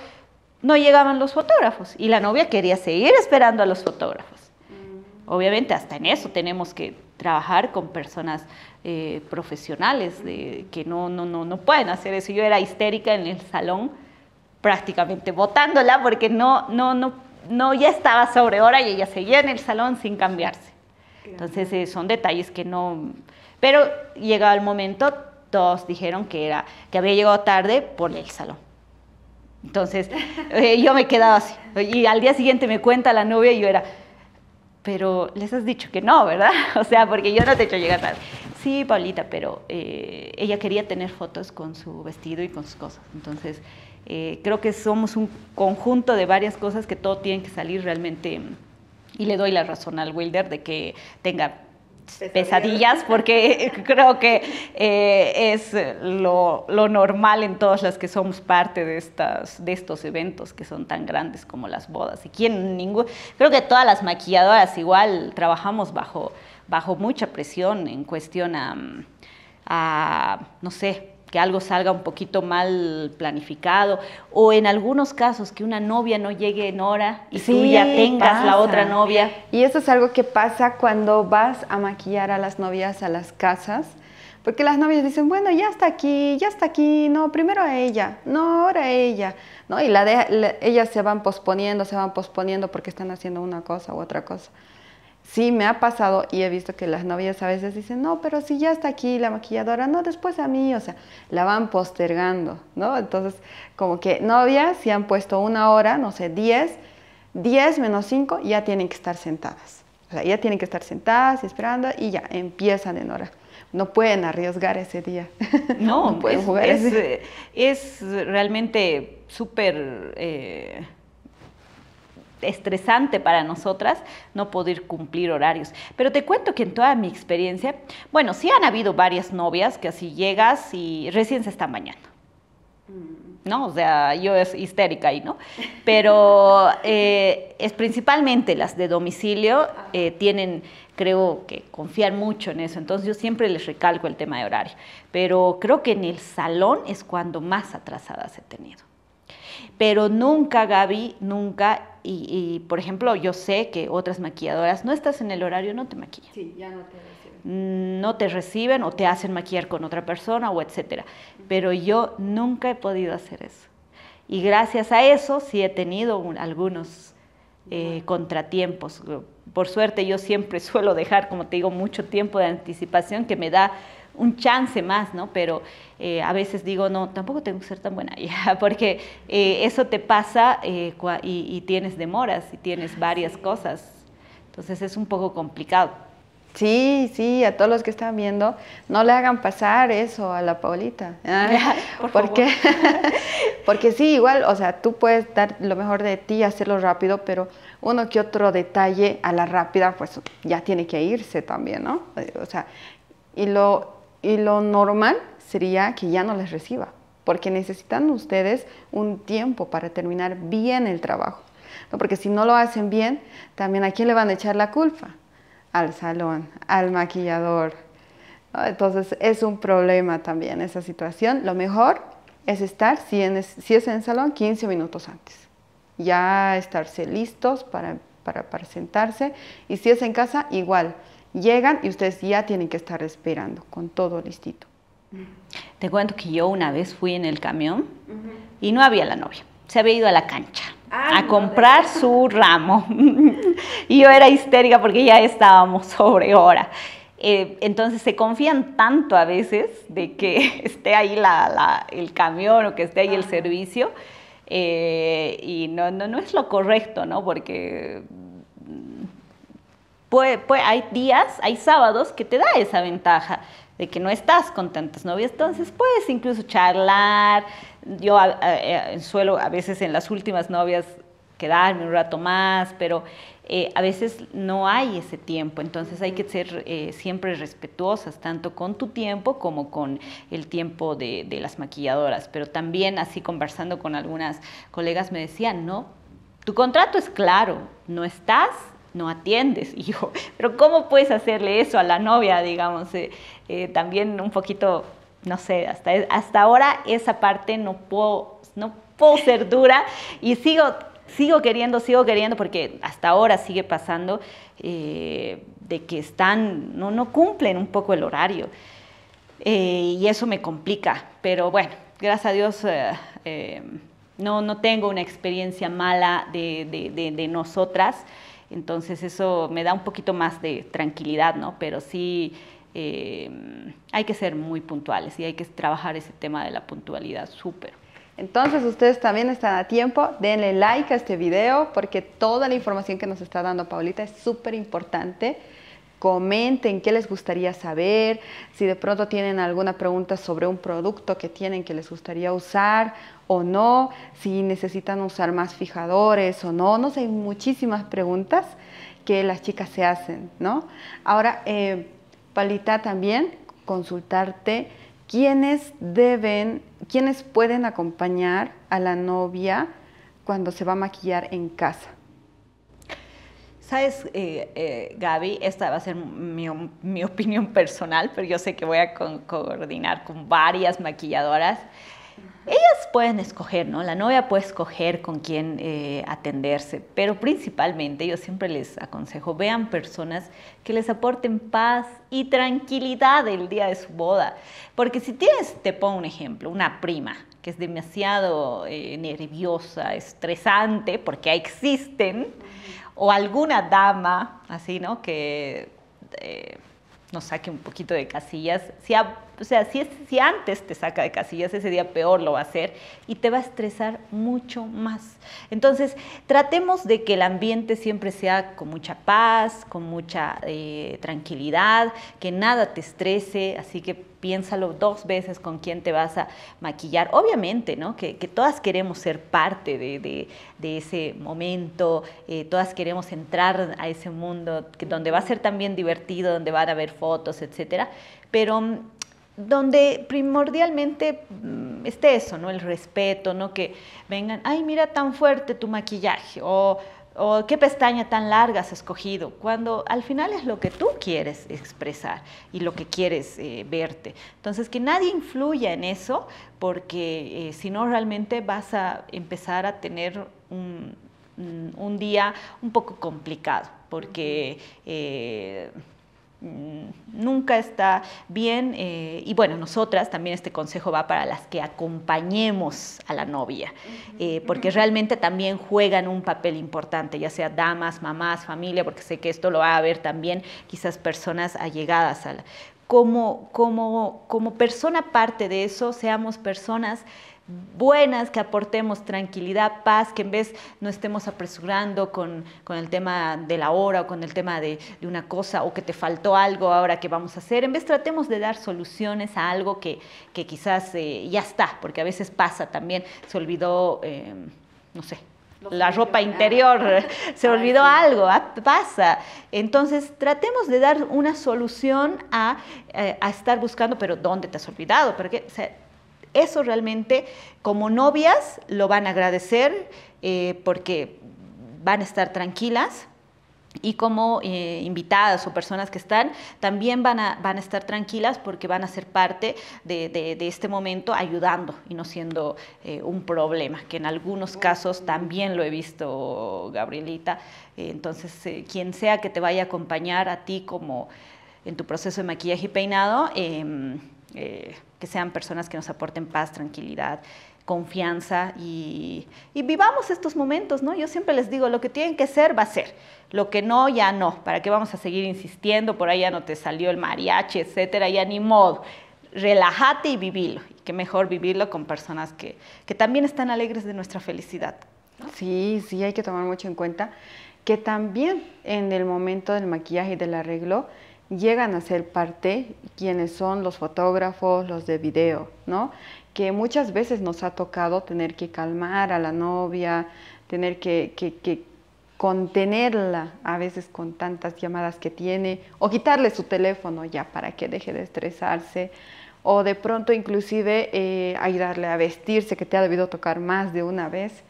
no llegaban los fotógrafos y la novia quería seguir esperando a los fotógrafos. Obviamente, hasta en eso tenemos que trabajar con personas eh, profesionales de, que no, no, no, no pueden hacer eso. Yo era histérica en el salón, prácticamente botándola, porque no, no, no, no, ya estaba sobre hora y ella seguía en el salón sin cambiarse. Entonces, eh, son detalles que no... Pero llegado el momento, todos dijeron que, era, que había llegado tarde por el salón. Entonces, eh, yo me quedaba así. Y al día siguiente me cuenta la novia y yo era... Pero les has dicho que no, ¿verdad? O sea, porque yo no te he hecho llegar tarde. sí, Paulita, pero eh, ella quería tener fotos con su vestido y con sus cosas. Entonces, eh, creo que somos un conjunto de varias cosas que todo tiene que salir realmente. Y le doy la razón al Wilder de que tenga pesadillas, pesadillas porque creo que eh, es lo, lo normal en todas las que somos parte de, estas, de estos eventos que son tan grandes como las bodas. Y quién, ningún, creo que todas las maquilladoras igual trabajamos bajo, bajo mucha presión en cuestión a, a, no sé, que algo salga un poquito mal planificado, o en algunos casos que una novia no llegue en hora y sí, tú ya tengas pasa. la otra novia. Y eso es algo que pasa cuando vas a maquillar a las novias a las casas, porque las novias dicen, bueno, ya está aquí, ya está aquí, no, primero a ella, no, ahora a ella, ¿no? Y la de, la, ellas se van posponiendo, se van posponiendo porque están haciendo una cosa u otra cosa. Sí, me ha pasado y he visto que las novias a veces dicen, no, pero si ya está aquí la maquilladora, no, después a mí, o sea, la van postergando, ¿no? Entonces, como que novias, si han puesto una hora, no sé, diez, diez menos cinco, ya tienen que estar sentadas. O sea, ya tienen que estar sentadas y esperando y ya, empiezan en hora. No pueden arriesgar ese día. No, no pueden es, jugar es, ese. Es realmente súper... Eh... estresante para nosotras no poder cumplir horarios. Pero te cuento que en toda mi experiencia, bueno, sí han habido varias novias que así llegas y recién se están bañando, ¿no? O sea, yo es histérica ahí, ¿no? Pero eh, es principalmente las de domicilio, eh, tienen, creo que confían mucho en eso. Entonces yo siempre les recalco el tema de horario. Pero creo que en el salón es cuando más atrasadas he tenido. Pero nunca, Gaby, nunca... Y, y, por ejemplo, yo sé que otras maquilladoras, no estás en el horario, no te maquillan. Sí, ya no te reciben. No te reciben o te hacen maquillar con otra persona o etcétera. Uh-huh. Pero yo nunca he podido hacer eso. Y gracias a eso sí he tenido un, algunos eh, bueno. contratiempos. Por suerte yo siempre suelo dejar, como te digo, mucho tiempo de anticipación que me da un chance más, ¿no? Pero eh, a veces digo, no, tampoco tengo que ser tan buena hija, porque eh, eso te pasa eh, y, y tienes demoras y tienes varias cosas. Entonces es un poco complicado. Sí, sí, a todos los que están viendo, no le hagan pasar eso a la Paulita. ¿eh? Por porque, porque sí, igual, o sea, tú puedes dar lo mejor de ti, hacerlo rápido, pero uno que otro detalle a la rápida, pues ya tiene que irse también, ¿no? O sea, y lo... Y lo normal sería que ya no les reciba, porque necesitan ustedes un tiempo para terminar bien el trabajo. ¿No? Porque si no lo hacen bien, también ¿a quién le van a echar la culpa? Al salón, al maquillador. ¿No? Entonces, es un problema también esa situación. Lo mejor es estar, si, en, si es en el salón, quince minutos antes. Ya estarse listos para, para, para sentarse. Y si es en casa, igual. Llegan y ustedes ya tienen que estar esperando con todo listito. Te cuento que yo una vez fui en el camión uh-huh. y no había la novia. Se había ido a la cancha ah, a comprar no te... su ramo. Y yo era histérica porque ya estábamos sobre hora. Eh, entonces se confían tanto a veces de que esté ahí la, la, el camión o que esté ahí ah. el servicio. Eh, y no, no, no es lo correcto, ¿no? Porque... Pues, pues, hay días, hay sábados que te da esa ventaja de que no estás con tantas novias, entonces puedes incluso charlar. Yo a, a, a, suelo a veces en las últimas novias quedarme un rato más, pero eh, a veces no hay ese tiempo, entonces hay que ser eh, siempre respetuosas, tanto con tu tiempo como con el tiempo de, de las maquilladoras. Pero también así conversando con algunas colegas me decían, no, tu contrato es claro, no estás, no atiendes, hijo. Pero ¿cómo puedes hacerle eso a la novia, digamos? Eh, eh, también un poquito, no sé, hasta, hasta ahora esa parte no puedo, no puedo ser dura y sigo, sigo queriendo, sigo queriendo, porque hasta ahora sigue pasando eh, de que están, no, no cumplen un poco el horario eh, y eso me complica. Pero bueno, gracias a Dios... Eh, eh, No, no tengo una experiencia mala de, de, de, de nosotras, entonces eso me da un poquito más de tranquilidad, ¿no? Pero sí eh, hay que ser muy puntuales y hay que trabajar ese tema de la puntualidad súper. Entonces ustedes también están a tiempo, denle like a este video porque toda la información que nos está dando Paulita es súper importante. comenten qué les gustaría saber, si de pronto tienen alguna pregunta sobre un producto que tienen que les gustaría usar o no, si necesitan usar más fijadores o no, no sé, hay muchísimas preguntas que las chicas se hacen, ¿no? Ahora, eh, Palita, también consultarte quiénes deben, quiénes pueden acompañar a la novia cuando se va a maquillar en casa. Sabes, eh, eh, Gaby, esta va a ser mi, mi opinión personal, pero yo sé que voy a con, coordinar con varias maquilladoras. Ellas pueden escoger, ¿no? La novia puede escoger con quién eh, atenderse, pero principalmente yo siempre les aconsejo, vean personas que les aporten paz y tranquilidad el día de su boda. Porque si tienes, te pongo un ejemplo, una prima que es demasiado eh, nerviosa, estresante, porque existen, o alguna dama, así, ¿no? Que eh, nos saque un poquito de casillas. Si a, o sea, si, es, si antes te saca de casillas, ese día peor lo va a hacer y te va a estresar mucho más. Entonces, tratemos de que el ambiente siempre sea con mucha paz, con mucha eh, tranquilidad, que nada te estrese, así que piénsalo dos veces con quién te vas a maquillar. Obviamente, ¿no? Que, que todas queremos ser parte de, de, de ese momento, eh, todas queremos entrar a ese mundo que, donde va a ser también divertido, donde van a haber fotos, etcétera. Pero donde primordialmente mmm, esté eso, ¿no? El respeto, ¿no? Que vengan, ay, mira tan fuerte tu maquillaje, o... o qué pestaña tan larga has escogido, cuando al final es lo que tú quieres expresar y lo que quieres eh, verte. Entonces, que nadie influya en eso, porque eh, si no realmente vas a empezar a tener un, un, un día un poco complicado, porque eh, nunca está bien. Eh, y bueno, nosotras también este consejo va para las que acompañemos a la novia, eh, porque realmente también juegan un papel importante, ya sea damas, mamás, familia, porque sé que esto lo va a ver también quizás personas allegadas a la... Como, como, como persona parte de eso, seamos personas buenas, que aportemos tranquilidad, paz, que en vez no estemos apresurando con, con el tema de la hora o con el tema de, de una cosa o que te faltó algo ahora que vamos a hacer. En vez tratemos de dar soluciones a algo que, que quizás eh, ya está, porque a veces pasa también, se olvidó, eh, no sé, la ropa interior, se olvidó algo, pasa. Entonces, tratemos de dar una solución a, a estar buscando, pero ¿dónde te has olvidado? Porque, o sea, eso realmente, como novias, lo van a agradecer eh, porque van a estar tranquilas, y como eh, invitadas o personas que están, también van a, van a estar tranquilas porque van a ser parte de, de, de este momento ayudando y no siendo eh, un problema, que en algunos casos también lo he visto, Gabrielita. Eh, entonces, eh, quien sea que te vaya a acompañar a ti como en tu proceso de maquillaje y peinado, eh, eh, que sean personas que nos aporten paz, tranquilidad, confianza y, y vivamos estos momentos, ¿no? Yo siempre les digo, lo que tienen que ser, va a ser. Lo que no, ya no. ¿Para qué vamos a seguir insistiendo? Por ahí ya no te salió el mariachi, etcétera, ya ni modo. Relájate y vivilo. Y que mejor vivirlo con personas que, que también están alegres de nuestra felicidad, ¿no? Sí, sí, hay que tomar mucho en cuenta que también en el momento del maquillaje y del arreglo llegan a ser parte quienes son los fotógrafos, los de video, ¿no? Que muchas veces nos ha tocado tener que calmar a la novia, tener que, que, que contenerla a veces con tantas llamadas que tiene, o quitarle su teléfono ya para que deje de estresarse, o de pronto inclusive eh, ayudarle a vestirse, que te ha debido tocar más de una vez,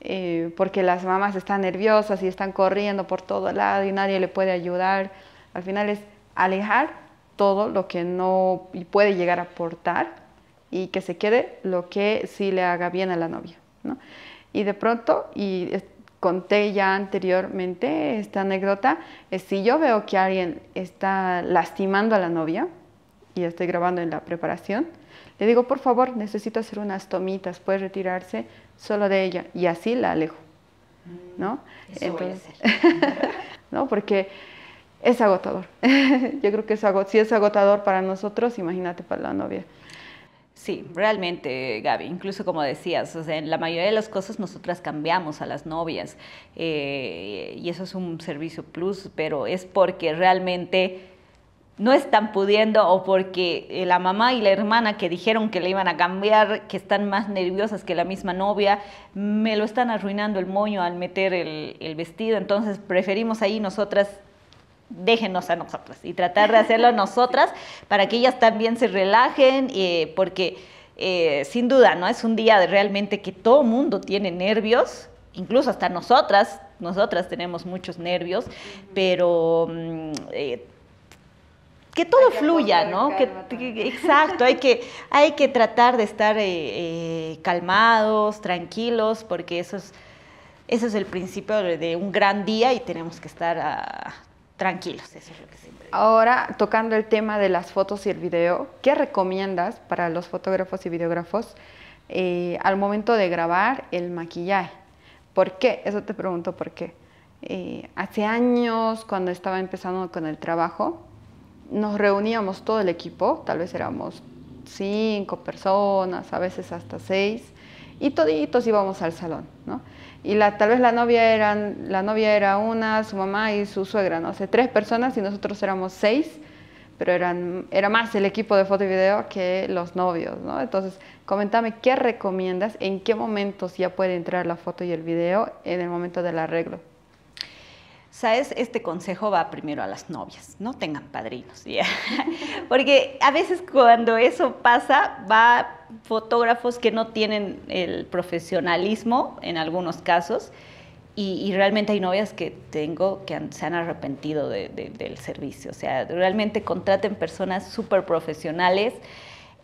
eh, porque las mamás están nerviosas y están corriendo por todo lado y nadie le puede ayudar. Al final es alejar todo lo que no puede llegar a aportar y que se quede lo que sí le haga bien a la novia, ¿no? Y de pronto, y conté ya anteriormente esta anécdota, es si yo veo que alguien está lastimando a la novia, y estoy grabando en la preparación, le digo, por favor, necesito hacer unas tomitas, puede retirarse solo de ella, y así la alejo, ¿no? Eso Entonces, voy a hacer. ¿No? Porque es agotador. Yo creo que es agotador. Si es agotador para nosotros, imagínate para la novia. Sí, realmente, Gaby, incluso como decías, o sea, en la mayoría de las cosas nosotras cambiamos a las novias, eh, y eso es un servicio plus, pero es porque realmente no están pudiendo, o porque la mamá y la hermana que dijeron que le iban a cambiar, que están más nerviosas que la misma novia, me lo están arruinando el moño al meter el, el vestido, entonces preferimos ahí nosotras, déjenos a nosotras y tratar de hacerlo nosotras para que ellas también se relajen, eh, porque eh, sin duda, ¿no? Es un día de realmente que todo mundo tiene nervios, incluso hasta nosotras, nosotras tenemos muchos nervios, pero eh, que todo fluya, ¿no? Que, que, exacto, hay que, hay que tratar de estar eh, eh, calmados, tranquilos, porque eso es, eso es el principio de un gran día y tenemos que estar a, tranquilos, eso es lo que siempre digo. Ahora, tocando el tema de las fotos y el video, ¿qué recomiendas para los fotógrafos y videógrafos eh, al momento de grabar el maquillaje? ¿Por qué? Eso te pregunto por qué. Eh, hace años, cuando estaba empezando con el trabajo, nos reuníamos todo el equipo, tal vez éramos cinco personas, a veces hasta seis, y toditos íbamos al salón, ¿no? Y la, tal vez la novia, eran, la novia era una, su mamá y su suegra, no sé, tres personas, y nosotros éramos seis, pero eran, era más el equipo de foto y video que los novios, ¿no? Entonces, coméntame, ¿qué recomiendas? ¿En qué momentos ya puede entrar la foto y el video en el momento del arreglo? ¿Sabes? Este consejo va primero a las novias, no tengan padrinos, ¿sí? Porque a veces cuando eso pasa, va fotógrafos que no tienen el profesionalismo, en algunos casos, y, y realmente hay novias que tengo que han, se han arrepentido de, de, del servicio, o sea, realmente contraten personas súper profesionales,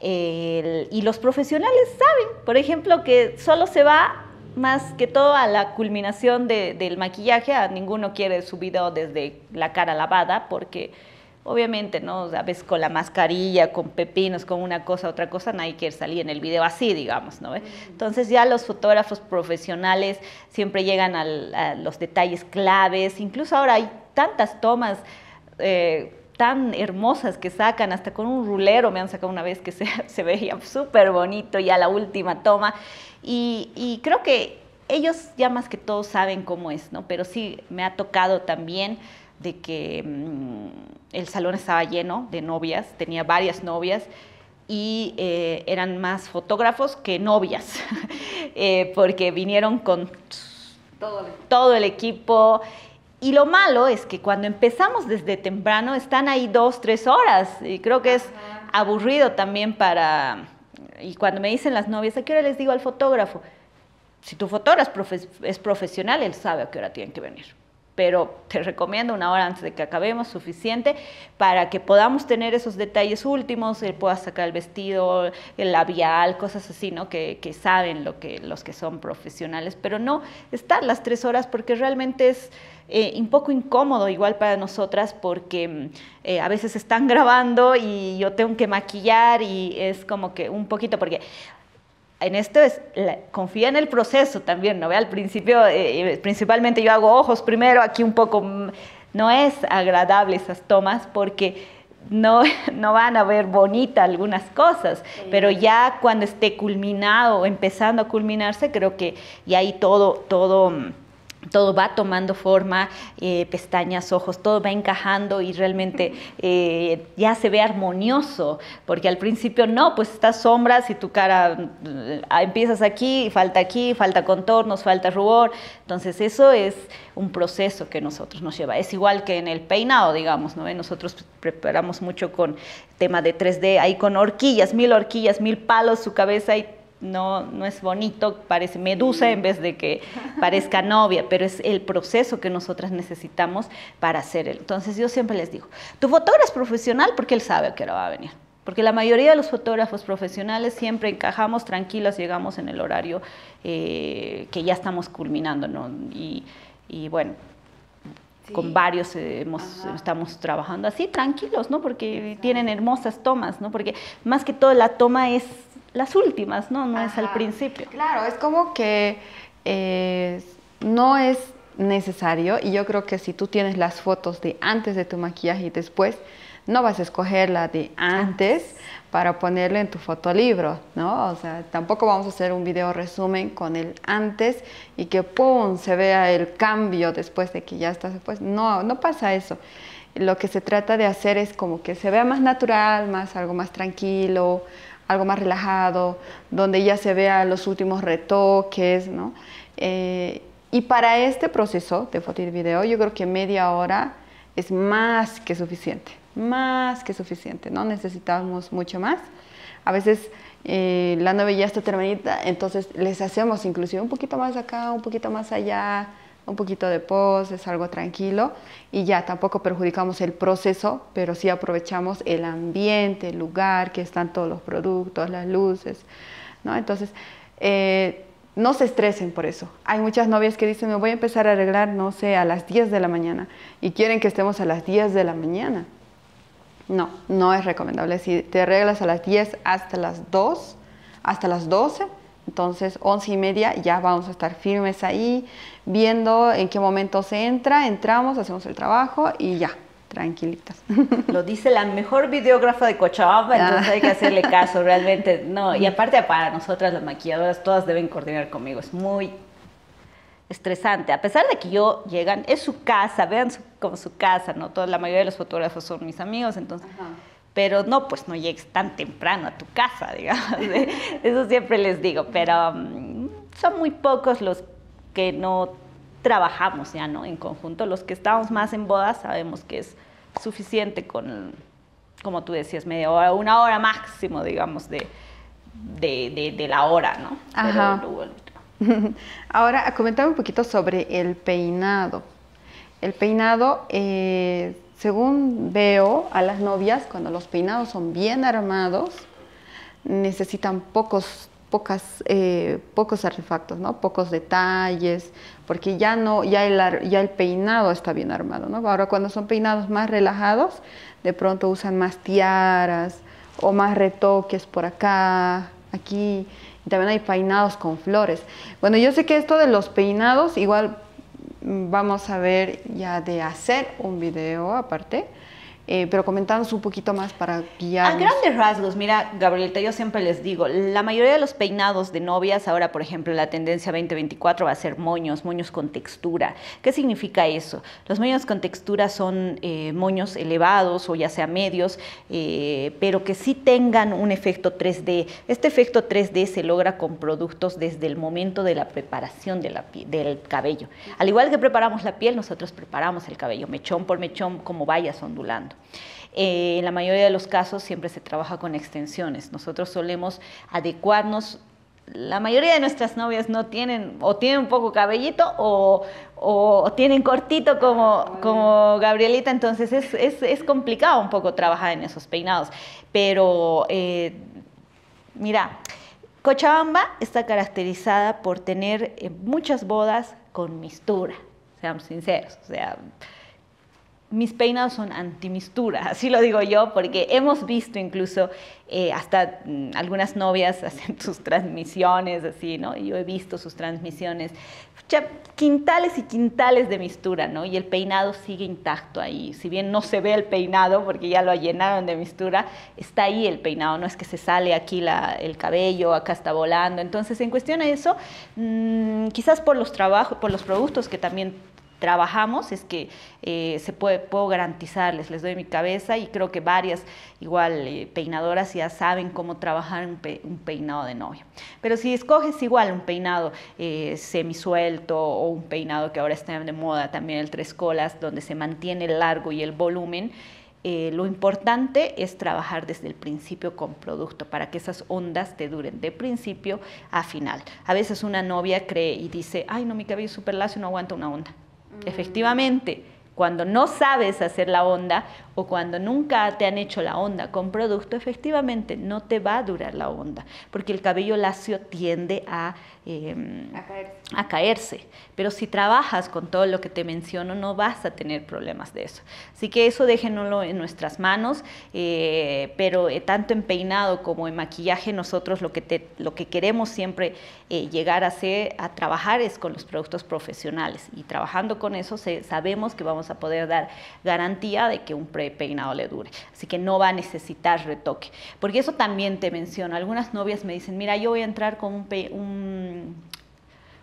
eh, y los profesionales saben, por ejemplo, que solo se va más que todo a la culminación de, del maquillaje. A ninguno quiere su video desde la cara lavada, porque obviamente, ¿no? A veces con la mascarilla, con pepinos, con una cosa, otra cosa, nadie quiere salir en el video así, digamos, ¿no? Entonces ya los fotógrafos profesionales siempre llegan al, a los detalles claves. Incluso ahora hay tantas tomas eh, tan hermosas que sacan, hasta con un rulero me han sacado una vez que se, se veía súper bonito ya la última toma, y, y creo que ellos ya más que todo saben cómo es, ¿no? Pero sí me ha tocado también de que mmm, el salón estaba lleno de novias, tenía varias novias, y eh, eran más fotógrafos que novias, eh, porque vinieron con todo el, todo el equipo. Y lo malo es que cuando empezamos desde temprano están ahí dos, tres horas, y creo que es aburrido también para... Y cuando me dicen las novias, ¿a qué hora les digo al fotógrafo? Si tu fotógrafo es, profe es profesional, él sabe a qué hora tienen que venir. Pero te recomiendo una hora antes de que acabemos, suficiente, para que podamos tener esos detalles últimos, él pueda sacar el vestido, el labial, cosas así, ¿no? Que, que saben lo que, los que son profesionales, pero no estar las tres horas, porque realmente es... Eh, un poco incómodo igual para nosotras, porque eh, a veces están grabando y yo tengo que maquillar, y es como que un poquito, porque en esto es, la, confía en el proceso también, ¿no? Al principio, eh, principalmente yo hago ojos primero, aquí un poco, no es agradable esas tomas, porque no, no van a ver bonita algunas cosas, sí. Pero ya cuando esté culminado, empezando a culminarse, creo que ya ahí todo, todo... todo va tomando forma, eh, pestañas, ojos, todo va encajando, y realmente eh, ya se ve armonioso, porque al principio no, pues estas sombras y tu cara, eh, empiezas aquí, falta aquí, falta contornos, falta rubor. Entonces eso es un proceso que nosotros nos lleva. Es igual que en el peinado, digamos, ¿no? Nosotros preparamos mucho con tema de tres D, ahí con horquillas, mil horquillas, mil palos, su cabeza y No, no es bonito, parece medusa en vez de que parezca novia, pero es el proceso que nosotras necesitamos para hacer. Entonces yo siempre les digo, tu fotógrafo es profesional porque él sabe a qué hora va a venir, porque la mayoría de los fotógrafos profesionales siempre encajamos tranquilos, llegamos en el horario eh, que ya estamos culminando, ¿no? Y, y bueno, sí, con varios eh, hemos, estamos trabajando así, tranquilos, ¿no? Porque exacto, tienen hermosas tomas, ¿no? Porque más que todo la toma es... las últimas, ¿no? No, ajá, es al principio. Claro, es como que eh, no es necesario, y yo creo que si tú tienes las fotos de antes de tu maquillaje y después, no vas a escoger la de antes, antes. para ponerlo en tu fotolibro, ¿no? O sea, tampoco vamos a hacer un video resumen con el antes y que ¡pum! Se vea el cambio después de que ya estás después. No, no pasa eso. Lo que se trata de hacer es como que se vea más natural, más algo más tranquilo, algo más relajado, donde ya se vean los últimos retoques, ¿no? Eh, y para este proceso de foto y video, yo creo que media hora es más que suficiente. Más que suficiente, no necesitamos mucho más. A veces eh, la novia ya está terminada, entonces les hacemos inclusive un poquito más acá, un poquito más allá, un poquito de poses, algo tranquilo, y ya tampoco perjudicamos el proceso, pero sí aprovechamos el ambiente, el lugar, que están todos los productos, las luces, ¿no? Entonces, eh, no se estresen por eso. Hay muchas novias que dicen, me voy a empezar a arreglar, no sé, a las diez de la mañana, y quieren que estemos a las diez de la mañana. No, no es recomendable. Si te arreglas a las diez hasta las dos, hasta las doce, entonces once y media ya vamos a estar firmes ahí, viendo en qué momento se entra, entramos, hacemos el trabajo y ya, tranquilitas. Lo dice la mejor videógrafa de Cochabamba, entonces hay que hacerle caso, realmente. No, y aparte para nosotras las maquilladoras, todas deben coordinar conmigo, es muy estresante, a pesar de que yo llegan, es su casa, vean su, como su casa, ¿no? Toda, la mayoría de los fotógrafos son mis amigos, entonces, ajá. Pero no, pues no llegues tan temprano a tu casa, digamos, ¿eh? Eso siempre les digo, pero um, son muy pocos los que no trabajamos ya, ¿no? En conjunto, los que estamos más en bodas sabemos que es suficiente con, como tú decías, media hora, una hora máximo, digamos, de, de, de, de la hora, ¿no? Ajá. Pero luego, ahora, comentame un poquito sobre el peinado. El peinado, eh, según veo a las novias, cuando los peinados son bien armados, necesitan pocos, pocas, eh, pocos artefactos, ¿no? Pocos detalles, porque ya, no, ya, el, ya el peinado está bien armado, ¿no? Ahora, cuando son peinados más relajados, de pronto usan más tiaras o más retoques por acá, aquí. También hay peinados con flores. Bueno, yo sé que esto de los peinados, igual vamos a ver ya de hacer un video aparte, eh, pero comentamos un poquito más para guiarnos. A grandes rasgos, mira, Gabrielita, yo siempre les digo, la mayoría de los peinados de novias, ahora, por ejemplo, la tendencia veinte veinticuatro va a ser moños, moños con textura. ¿Qué significa eso? Los moños con textura son eh, moños elevados o ya sea medios, eh, pero que sí tengan un efecto tres D. Este efecto tres D se logra con productos desde el momento de la preparación de la del cabello. Al igual que preparamos la piel, nosotros preparamos el cabello, mechón por mechón, como vayas ondulando. Eh, en la mayoría de los casos siempre se trabaja con extensiones. Nosotros solemos adecuarnos. La mayoría de nuestras novias no tienen, o tienen un poco cabellito, o, o tienen cortito como, como Gabrielita, entonces es, es, es complicado un poco trabajar en esos peinados. Pero, eh, mira, Cochabamba está caracterizada por tener muchas bodas con mistura, seamos sinceros, o sea... Mis peinados son antimistura, así lo digo yo, porque hemos visto incluso eh, hasta mmm, algunas novias hacen sus transmisiones, así, ¿no? Yo he visto sus transmisiones, ya, quintales y quintales de mistura, ¿no? Y el peinado sigue intacto ahí. Si bien no se ve el peinado, porque ya lo llenaron de mistura, está ahí el peinado, no es que se sale aquí la, el cabello, acá está volando. Entonces, en cuestión a eso, mmm, quizás por los trabajos, por los productos que también trabajamos, es que eh, se puede, puedo garantizarles, les doy mi cabeza, y creo que varias igual eh, peinadoras ya saben cómo trabajar un, pe, un peinado de novia. Pero si escoges igual un peinado eh, semisuelto o un peinado que ahora está de moda también, el tres colas, donde se mantiene el largo y el volumen, eh, lo importante es trabajar desde el principio con producto para que esas ondas te duren de principio a final. A veces una novia cree y dice, ay no, mi cabello es súper lacio, no aguanta una onda. Efectivamente, cuando no sabes hacer la onda o cuando nunca te han hecho la onda con producto, efectivamente no te va a durar la onda, porque el cabello lacio tiende a, eh, a, caerse. a caerse. Pero si trabajas con todo lo que te menciono, no vas a tener problemas de eso. Así que eso déjenlo en nuestras manos, eh, pero eh, tanto en peinado como en maquillaje, nosotros lo que, te, lo que queremos siempre eh, llegar a, hacer, a trabajar es con los productos profesionales, y trabajando con eso se, sabemos que vamos a poder dar garantía de que un producto de peinado le dure. Así que no va a necesitar retoque. Porque eso también te menciono. Algunas novias me dicen, mira, yo voy a entrar con un, un,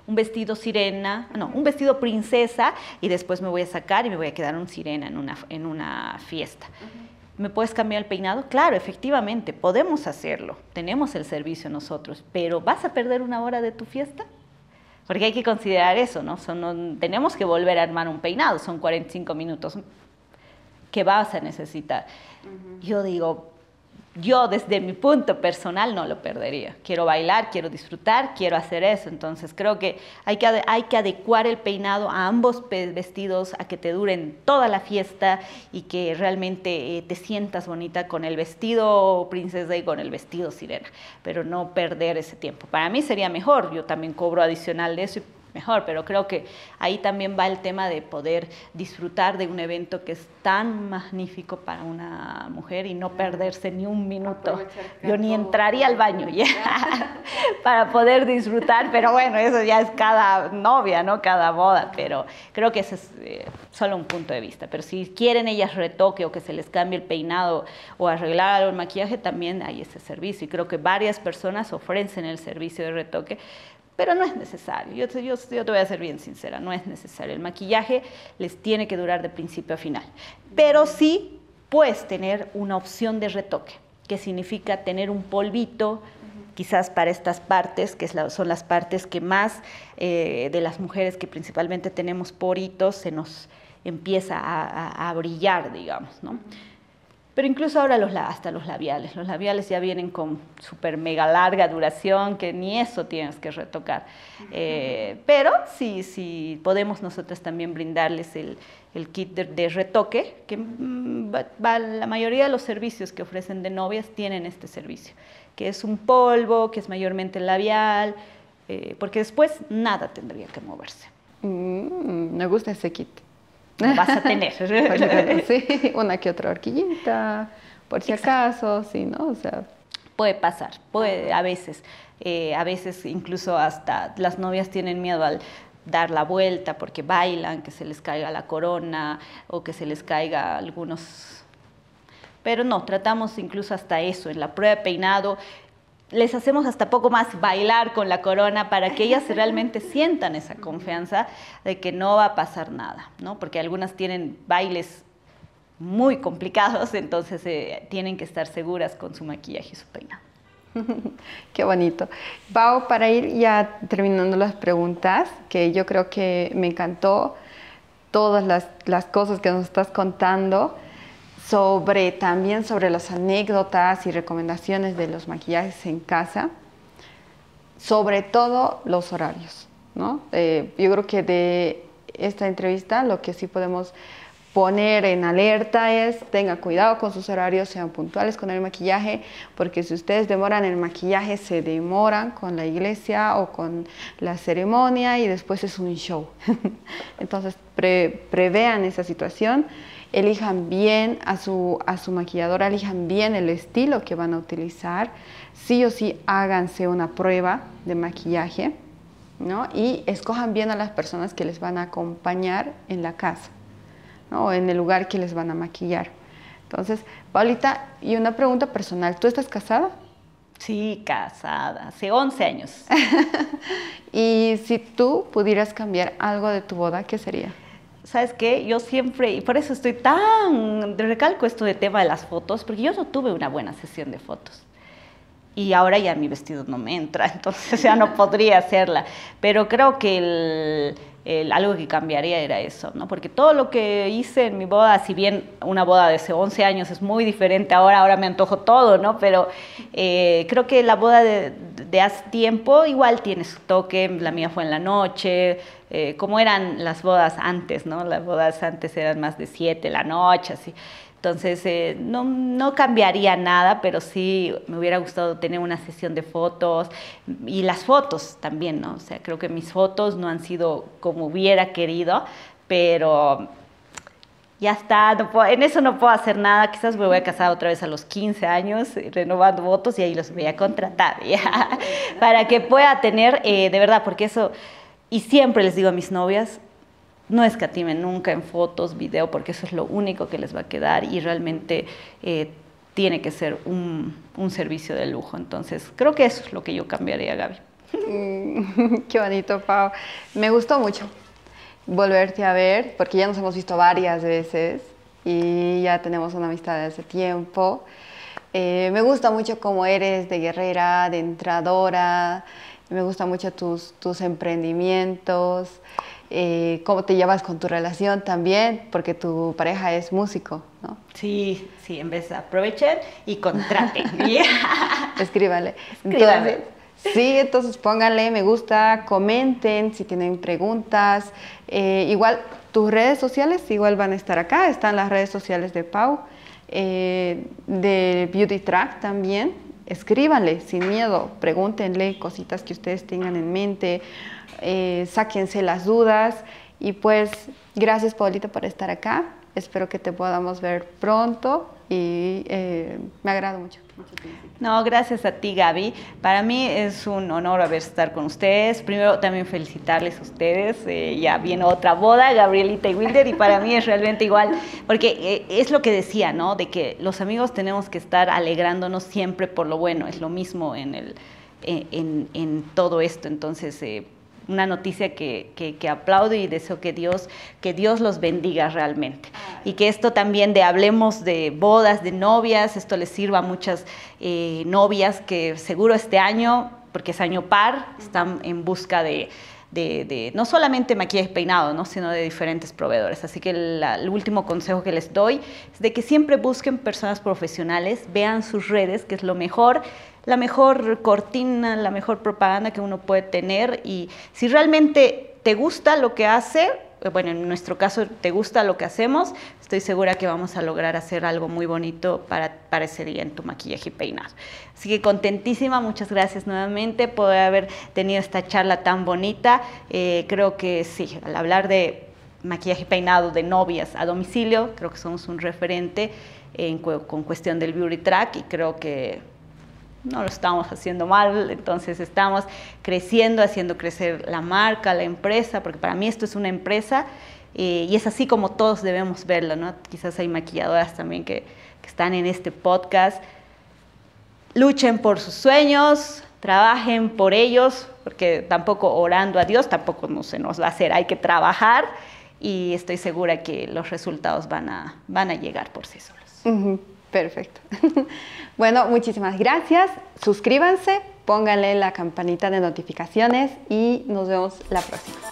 un vestido sirena, no, un vestido princesa y después me voy a sacar y me voy a quedar un sirena en una, en una fiesta. Uh-huh. ¿Me puedes cambiar el peinado? Claro, efectivamente, podemos hacerlo. Tenemos el servicio nosotros, pero ¿vas a perder una hora de tu fiesta? Porque hay que considerar eso, ¿no? Son, no tenemos que volver a armar un peinado, son cuarenta y cinco minutos que vas a necesitar. Uh-huh. Yo digo, yo desde mi punto personal no lo perdería. Quiero bailar, quiero disfrutar, quiero hacer eso. Entonces creo que hay que, hay que adecuar el peinado a ambos vestidos, a que te duren toda la fiesta y que realmente eh, te sientas bonita con el vestido princesa y con el vestido sirena. Pero no perder ese tiempo. Para mí sería mejor, yo también cobro adicional de eso y mejor, pero creo que ahí también va el tema de poder disfrutar de un evento que es tan magnífico para una mujer y no perderse ni un minuto. Yo ni entraría al baño ya para poder disfrutar, pero bueno, eso ya es cada novia, ¿no? Cada boda, pero creo que ese es eh, solo un punto de vista. Pero si quieren ellas retoque o que se les cambie el peinado o arreglar el maquillaje, también hay ese servicio y creo que varias personas ofrecen el servicio de retoque. Pero no es necesario, yo, yo, yo te voy a ser bien sincera, no es necesario. El maquillaje les tiene que durar de principio a final. Pero sí puedes tener una opción de retoque, que significa tener un polvito, quizás para estas partes, que es la, son las partes que más eh, de las mujeres que principalmente tenemos poritos, se nos empieza a, a, a brillar, digamos, ¿no? Pero incluso ahora los, hasta los labiales. Los labiales ya vienen con súper mega larga duración, que ni eso tienes que retocar. Eh, pero sí, sí, podemos nosotros también brindarles el, el kit de, de retoque, que mmm, va, va, la mayoría de los servicios que ofrecen de novias tienen este servicio, que es un polvo, que es mayormente labial, eh, porque después nada tendría que moverse. Mm, me gusta ese kit. Vas a tener. Sí, una que otra horquillita, por si acaso, sí, ¿no? O sea, puede pasar, puede a veces, eh, a veces incluso hasta las novias tienen miedo al dar la vuelta porque bailan, que se les caiga la corona o que se les caiga algunos, pero no, tratamos incluso hasta eso, en la prueba de peinado, les hacemos hasta poco más bailar con la corona para que ellas realmente sientan esa confianza de que no va a pasar nada, ¿no? Porque algunas tienen bailes muy complicados, entonces eh, tienen que estar seguras con su maquillaje y su peinado. Qué bonito. Pau, para ir ya terminando las preguntas, que yo creo que me encantó todas las, las cosas que nos estás contando, sobre también sobre las anécdotas y recomendaciones de los maquillajes en casa, sobre todo los horarios, ¿no? Eh, yo creo que de esta entrevista lo que sí podemos poner en alerta es tengan cuidado con sus horarios, sean puntuales con el maquillaje, porque si ustedes demoran el maquillaje, se demoran con la iglesia o con la ceremonia y después es un show. Entonces pre, prevean esa situación. Elijan bien a su, a su maquilladora, elijan bien el estilo que van a utilizar. Sí o sí, háganse una prueba de maquillaje, ¿no? Y escojan bien a las personas que les van a acompañar en la casa, ¿no? O en el lugar que les van a maquillar. Entonces, Paulita, y una pregunta personal. ¿Tú estás casada? Sí, casada. Hace once años. Y si tú pudieras cambiar algo de tu boda, ¿qué sería? ¿Sabes qué? Yo siempre, y por eso estoy tan, recalco esto de tema de las fotos, porque yo no tuve una buena sesión de fotos. Y ahora ya mi vestido no me entra, entonces ya no podría hacerla. Pero creo que el, el, algo que cambiaría era eso, ¿no? Porque todo lo que hice en mi boda, si bien una boda de hace once años es muy diferente ahora, ahora me antojo todo, ¿no? Pero eh, creo que la boda de, de hace tiempo igual tiene su toque, la mía fue en la noche. Eh, como eran las bodas antes, ¿no? Las bodas antes eran más de siete la noche, así. Entonces, eh, no, no cambiaría nada, pero sí me hubiera gustado tener una sesión de fotos y las fotos también, ¿no? O sea, creo que mis fotos no han sido como hubiera querido, pero ya está, no puedo, en eso no puedo hacer nada. Quizás me voy a casar otra vez a los quince años, renovando votos y ahí los voy a contratar, ¿ya? Para que pueda tener, eh, de verdad, porque eso. Y siempre les digo a mis novias, no escatimen nunca en fotos, video, porque eso es lo único que les va a quedar y realmente eh, tiene que ser un, un servicio de lujo. Entonces, creo que eso es lo que yo cambiaría, Gaby. Mm, qué bonito, Pau. Me gustó mucho volverte a ver, porque ya nos hemos visto varias veces y ya tenemos una amistad de hace tiempo. Eh, me gusta mucho cómo eres de guerrera, de entradora. Me gustan mucho tus, tus emprendimientos, eh, cómo te llevas con tu relación también, porque tu pareja es músico, ¿no? Sí, sí, en vez de aprovechen y contraten. Yeah. Escríbale. Entonces, sí, entonces pónganle me gusta, comenten si tienen preguntas. Eh, igual, tus redes sociales igual van a estar acá. Están las redes sociales de Pau, eh, de Beauty Truck también. Escríbanle sin miedo, pregúntenle cositas que ustedes tengan en mente, eh, sáquense las dudas. Y pues, gracias, Paulita, por estar acá. Espero que te podamos ver pronto y eh, me agrada mucho. No, gracias a ti, Gaby. Para mí es un honor haber estado con ustedes. Primero, también felicitarles a ustedes. Eh, ya viene otra boda, Gabrielita y Wilder, y para mí es realmente igual, porque eh, es lo que decía, ¿no? De que los amigos tenemos que estar alegrándonos siempre por lo bueno. Es lo mismo en, el, eh, en, en todo esto. Entonces, eh, una noticia que, que, que aplaudo y deseo que Dios, que Dios los bendiga realmente. Y que esto también de hablemos de bodas, de novias, esto les sirva a muchas eh, novias que seguro este año, porque es año par, están en busca de, de, de no solamente maquillaje y peinado, ¿no? Sino de diferentes proveedores. Así que la, el último consejo que les doy es de que siempre busquen personas profesionales, vean sus redes, que es lo mejor, la mejor cortina, la mejor propaganda que uno puede tener. Y si realmente te gusta lo que hace, bueno, en nuestro caso te gusta lo que hacemos, estoy segura que vamos a lograr hacer algo muy bonito para, para ese día en tu maquillaje y peinar. Así que contentísima, muchas gracias nuevamente por haber tenido esta charla tan bonita. Eh, creo que sí, al hablar de maquillaje y peinado de novias a domicilio, creo que somos un referente en, con cuestión del Beauty Truck, y creo que no lo estamos haciendo mal. Entonces estamos creciendo, haciendo crecer la marca, la empresa, porque para mí esto es una empresa, eh, y es así como todos debemos verlo, ¿no? Quizás hay maquilladoras también que, que están en este podcast. Luchen por sus sueños, trabajen por ellos, porque tampoco orando a Dios, tampoco no se nos va a hacer, hay que trabajar, y estoy segura que los resultados van a, van a llegar por sí solos. Uh-huh. Perfecto. Bueno, muchísimas gracias. Suscríbanse, pónganle la campanita de notificaciones y nos vemos la próxima.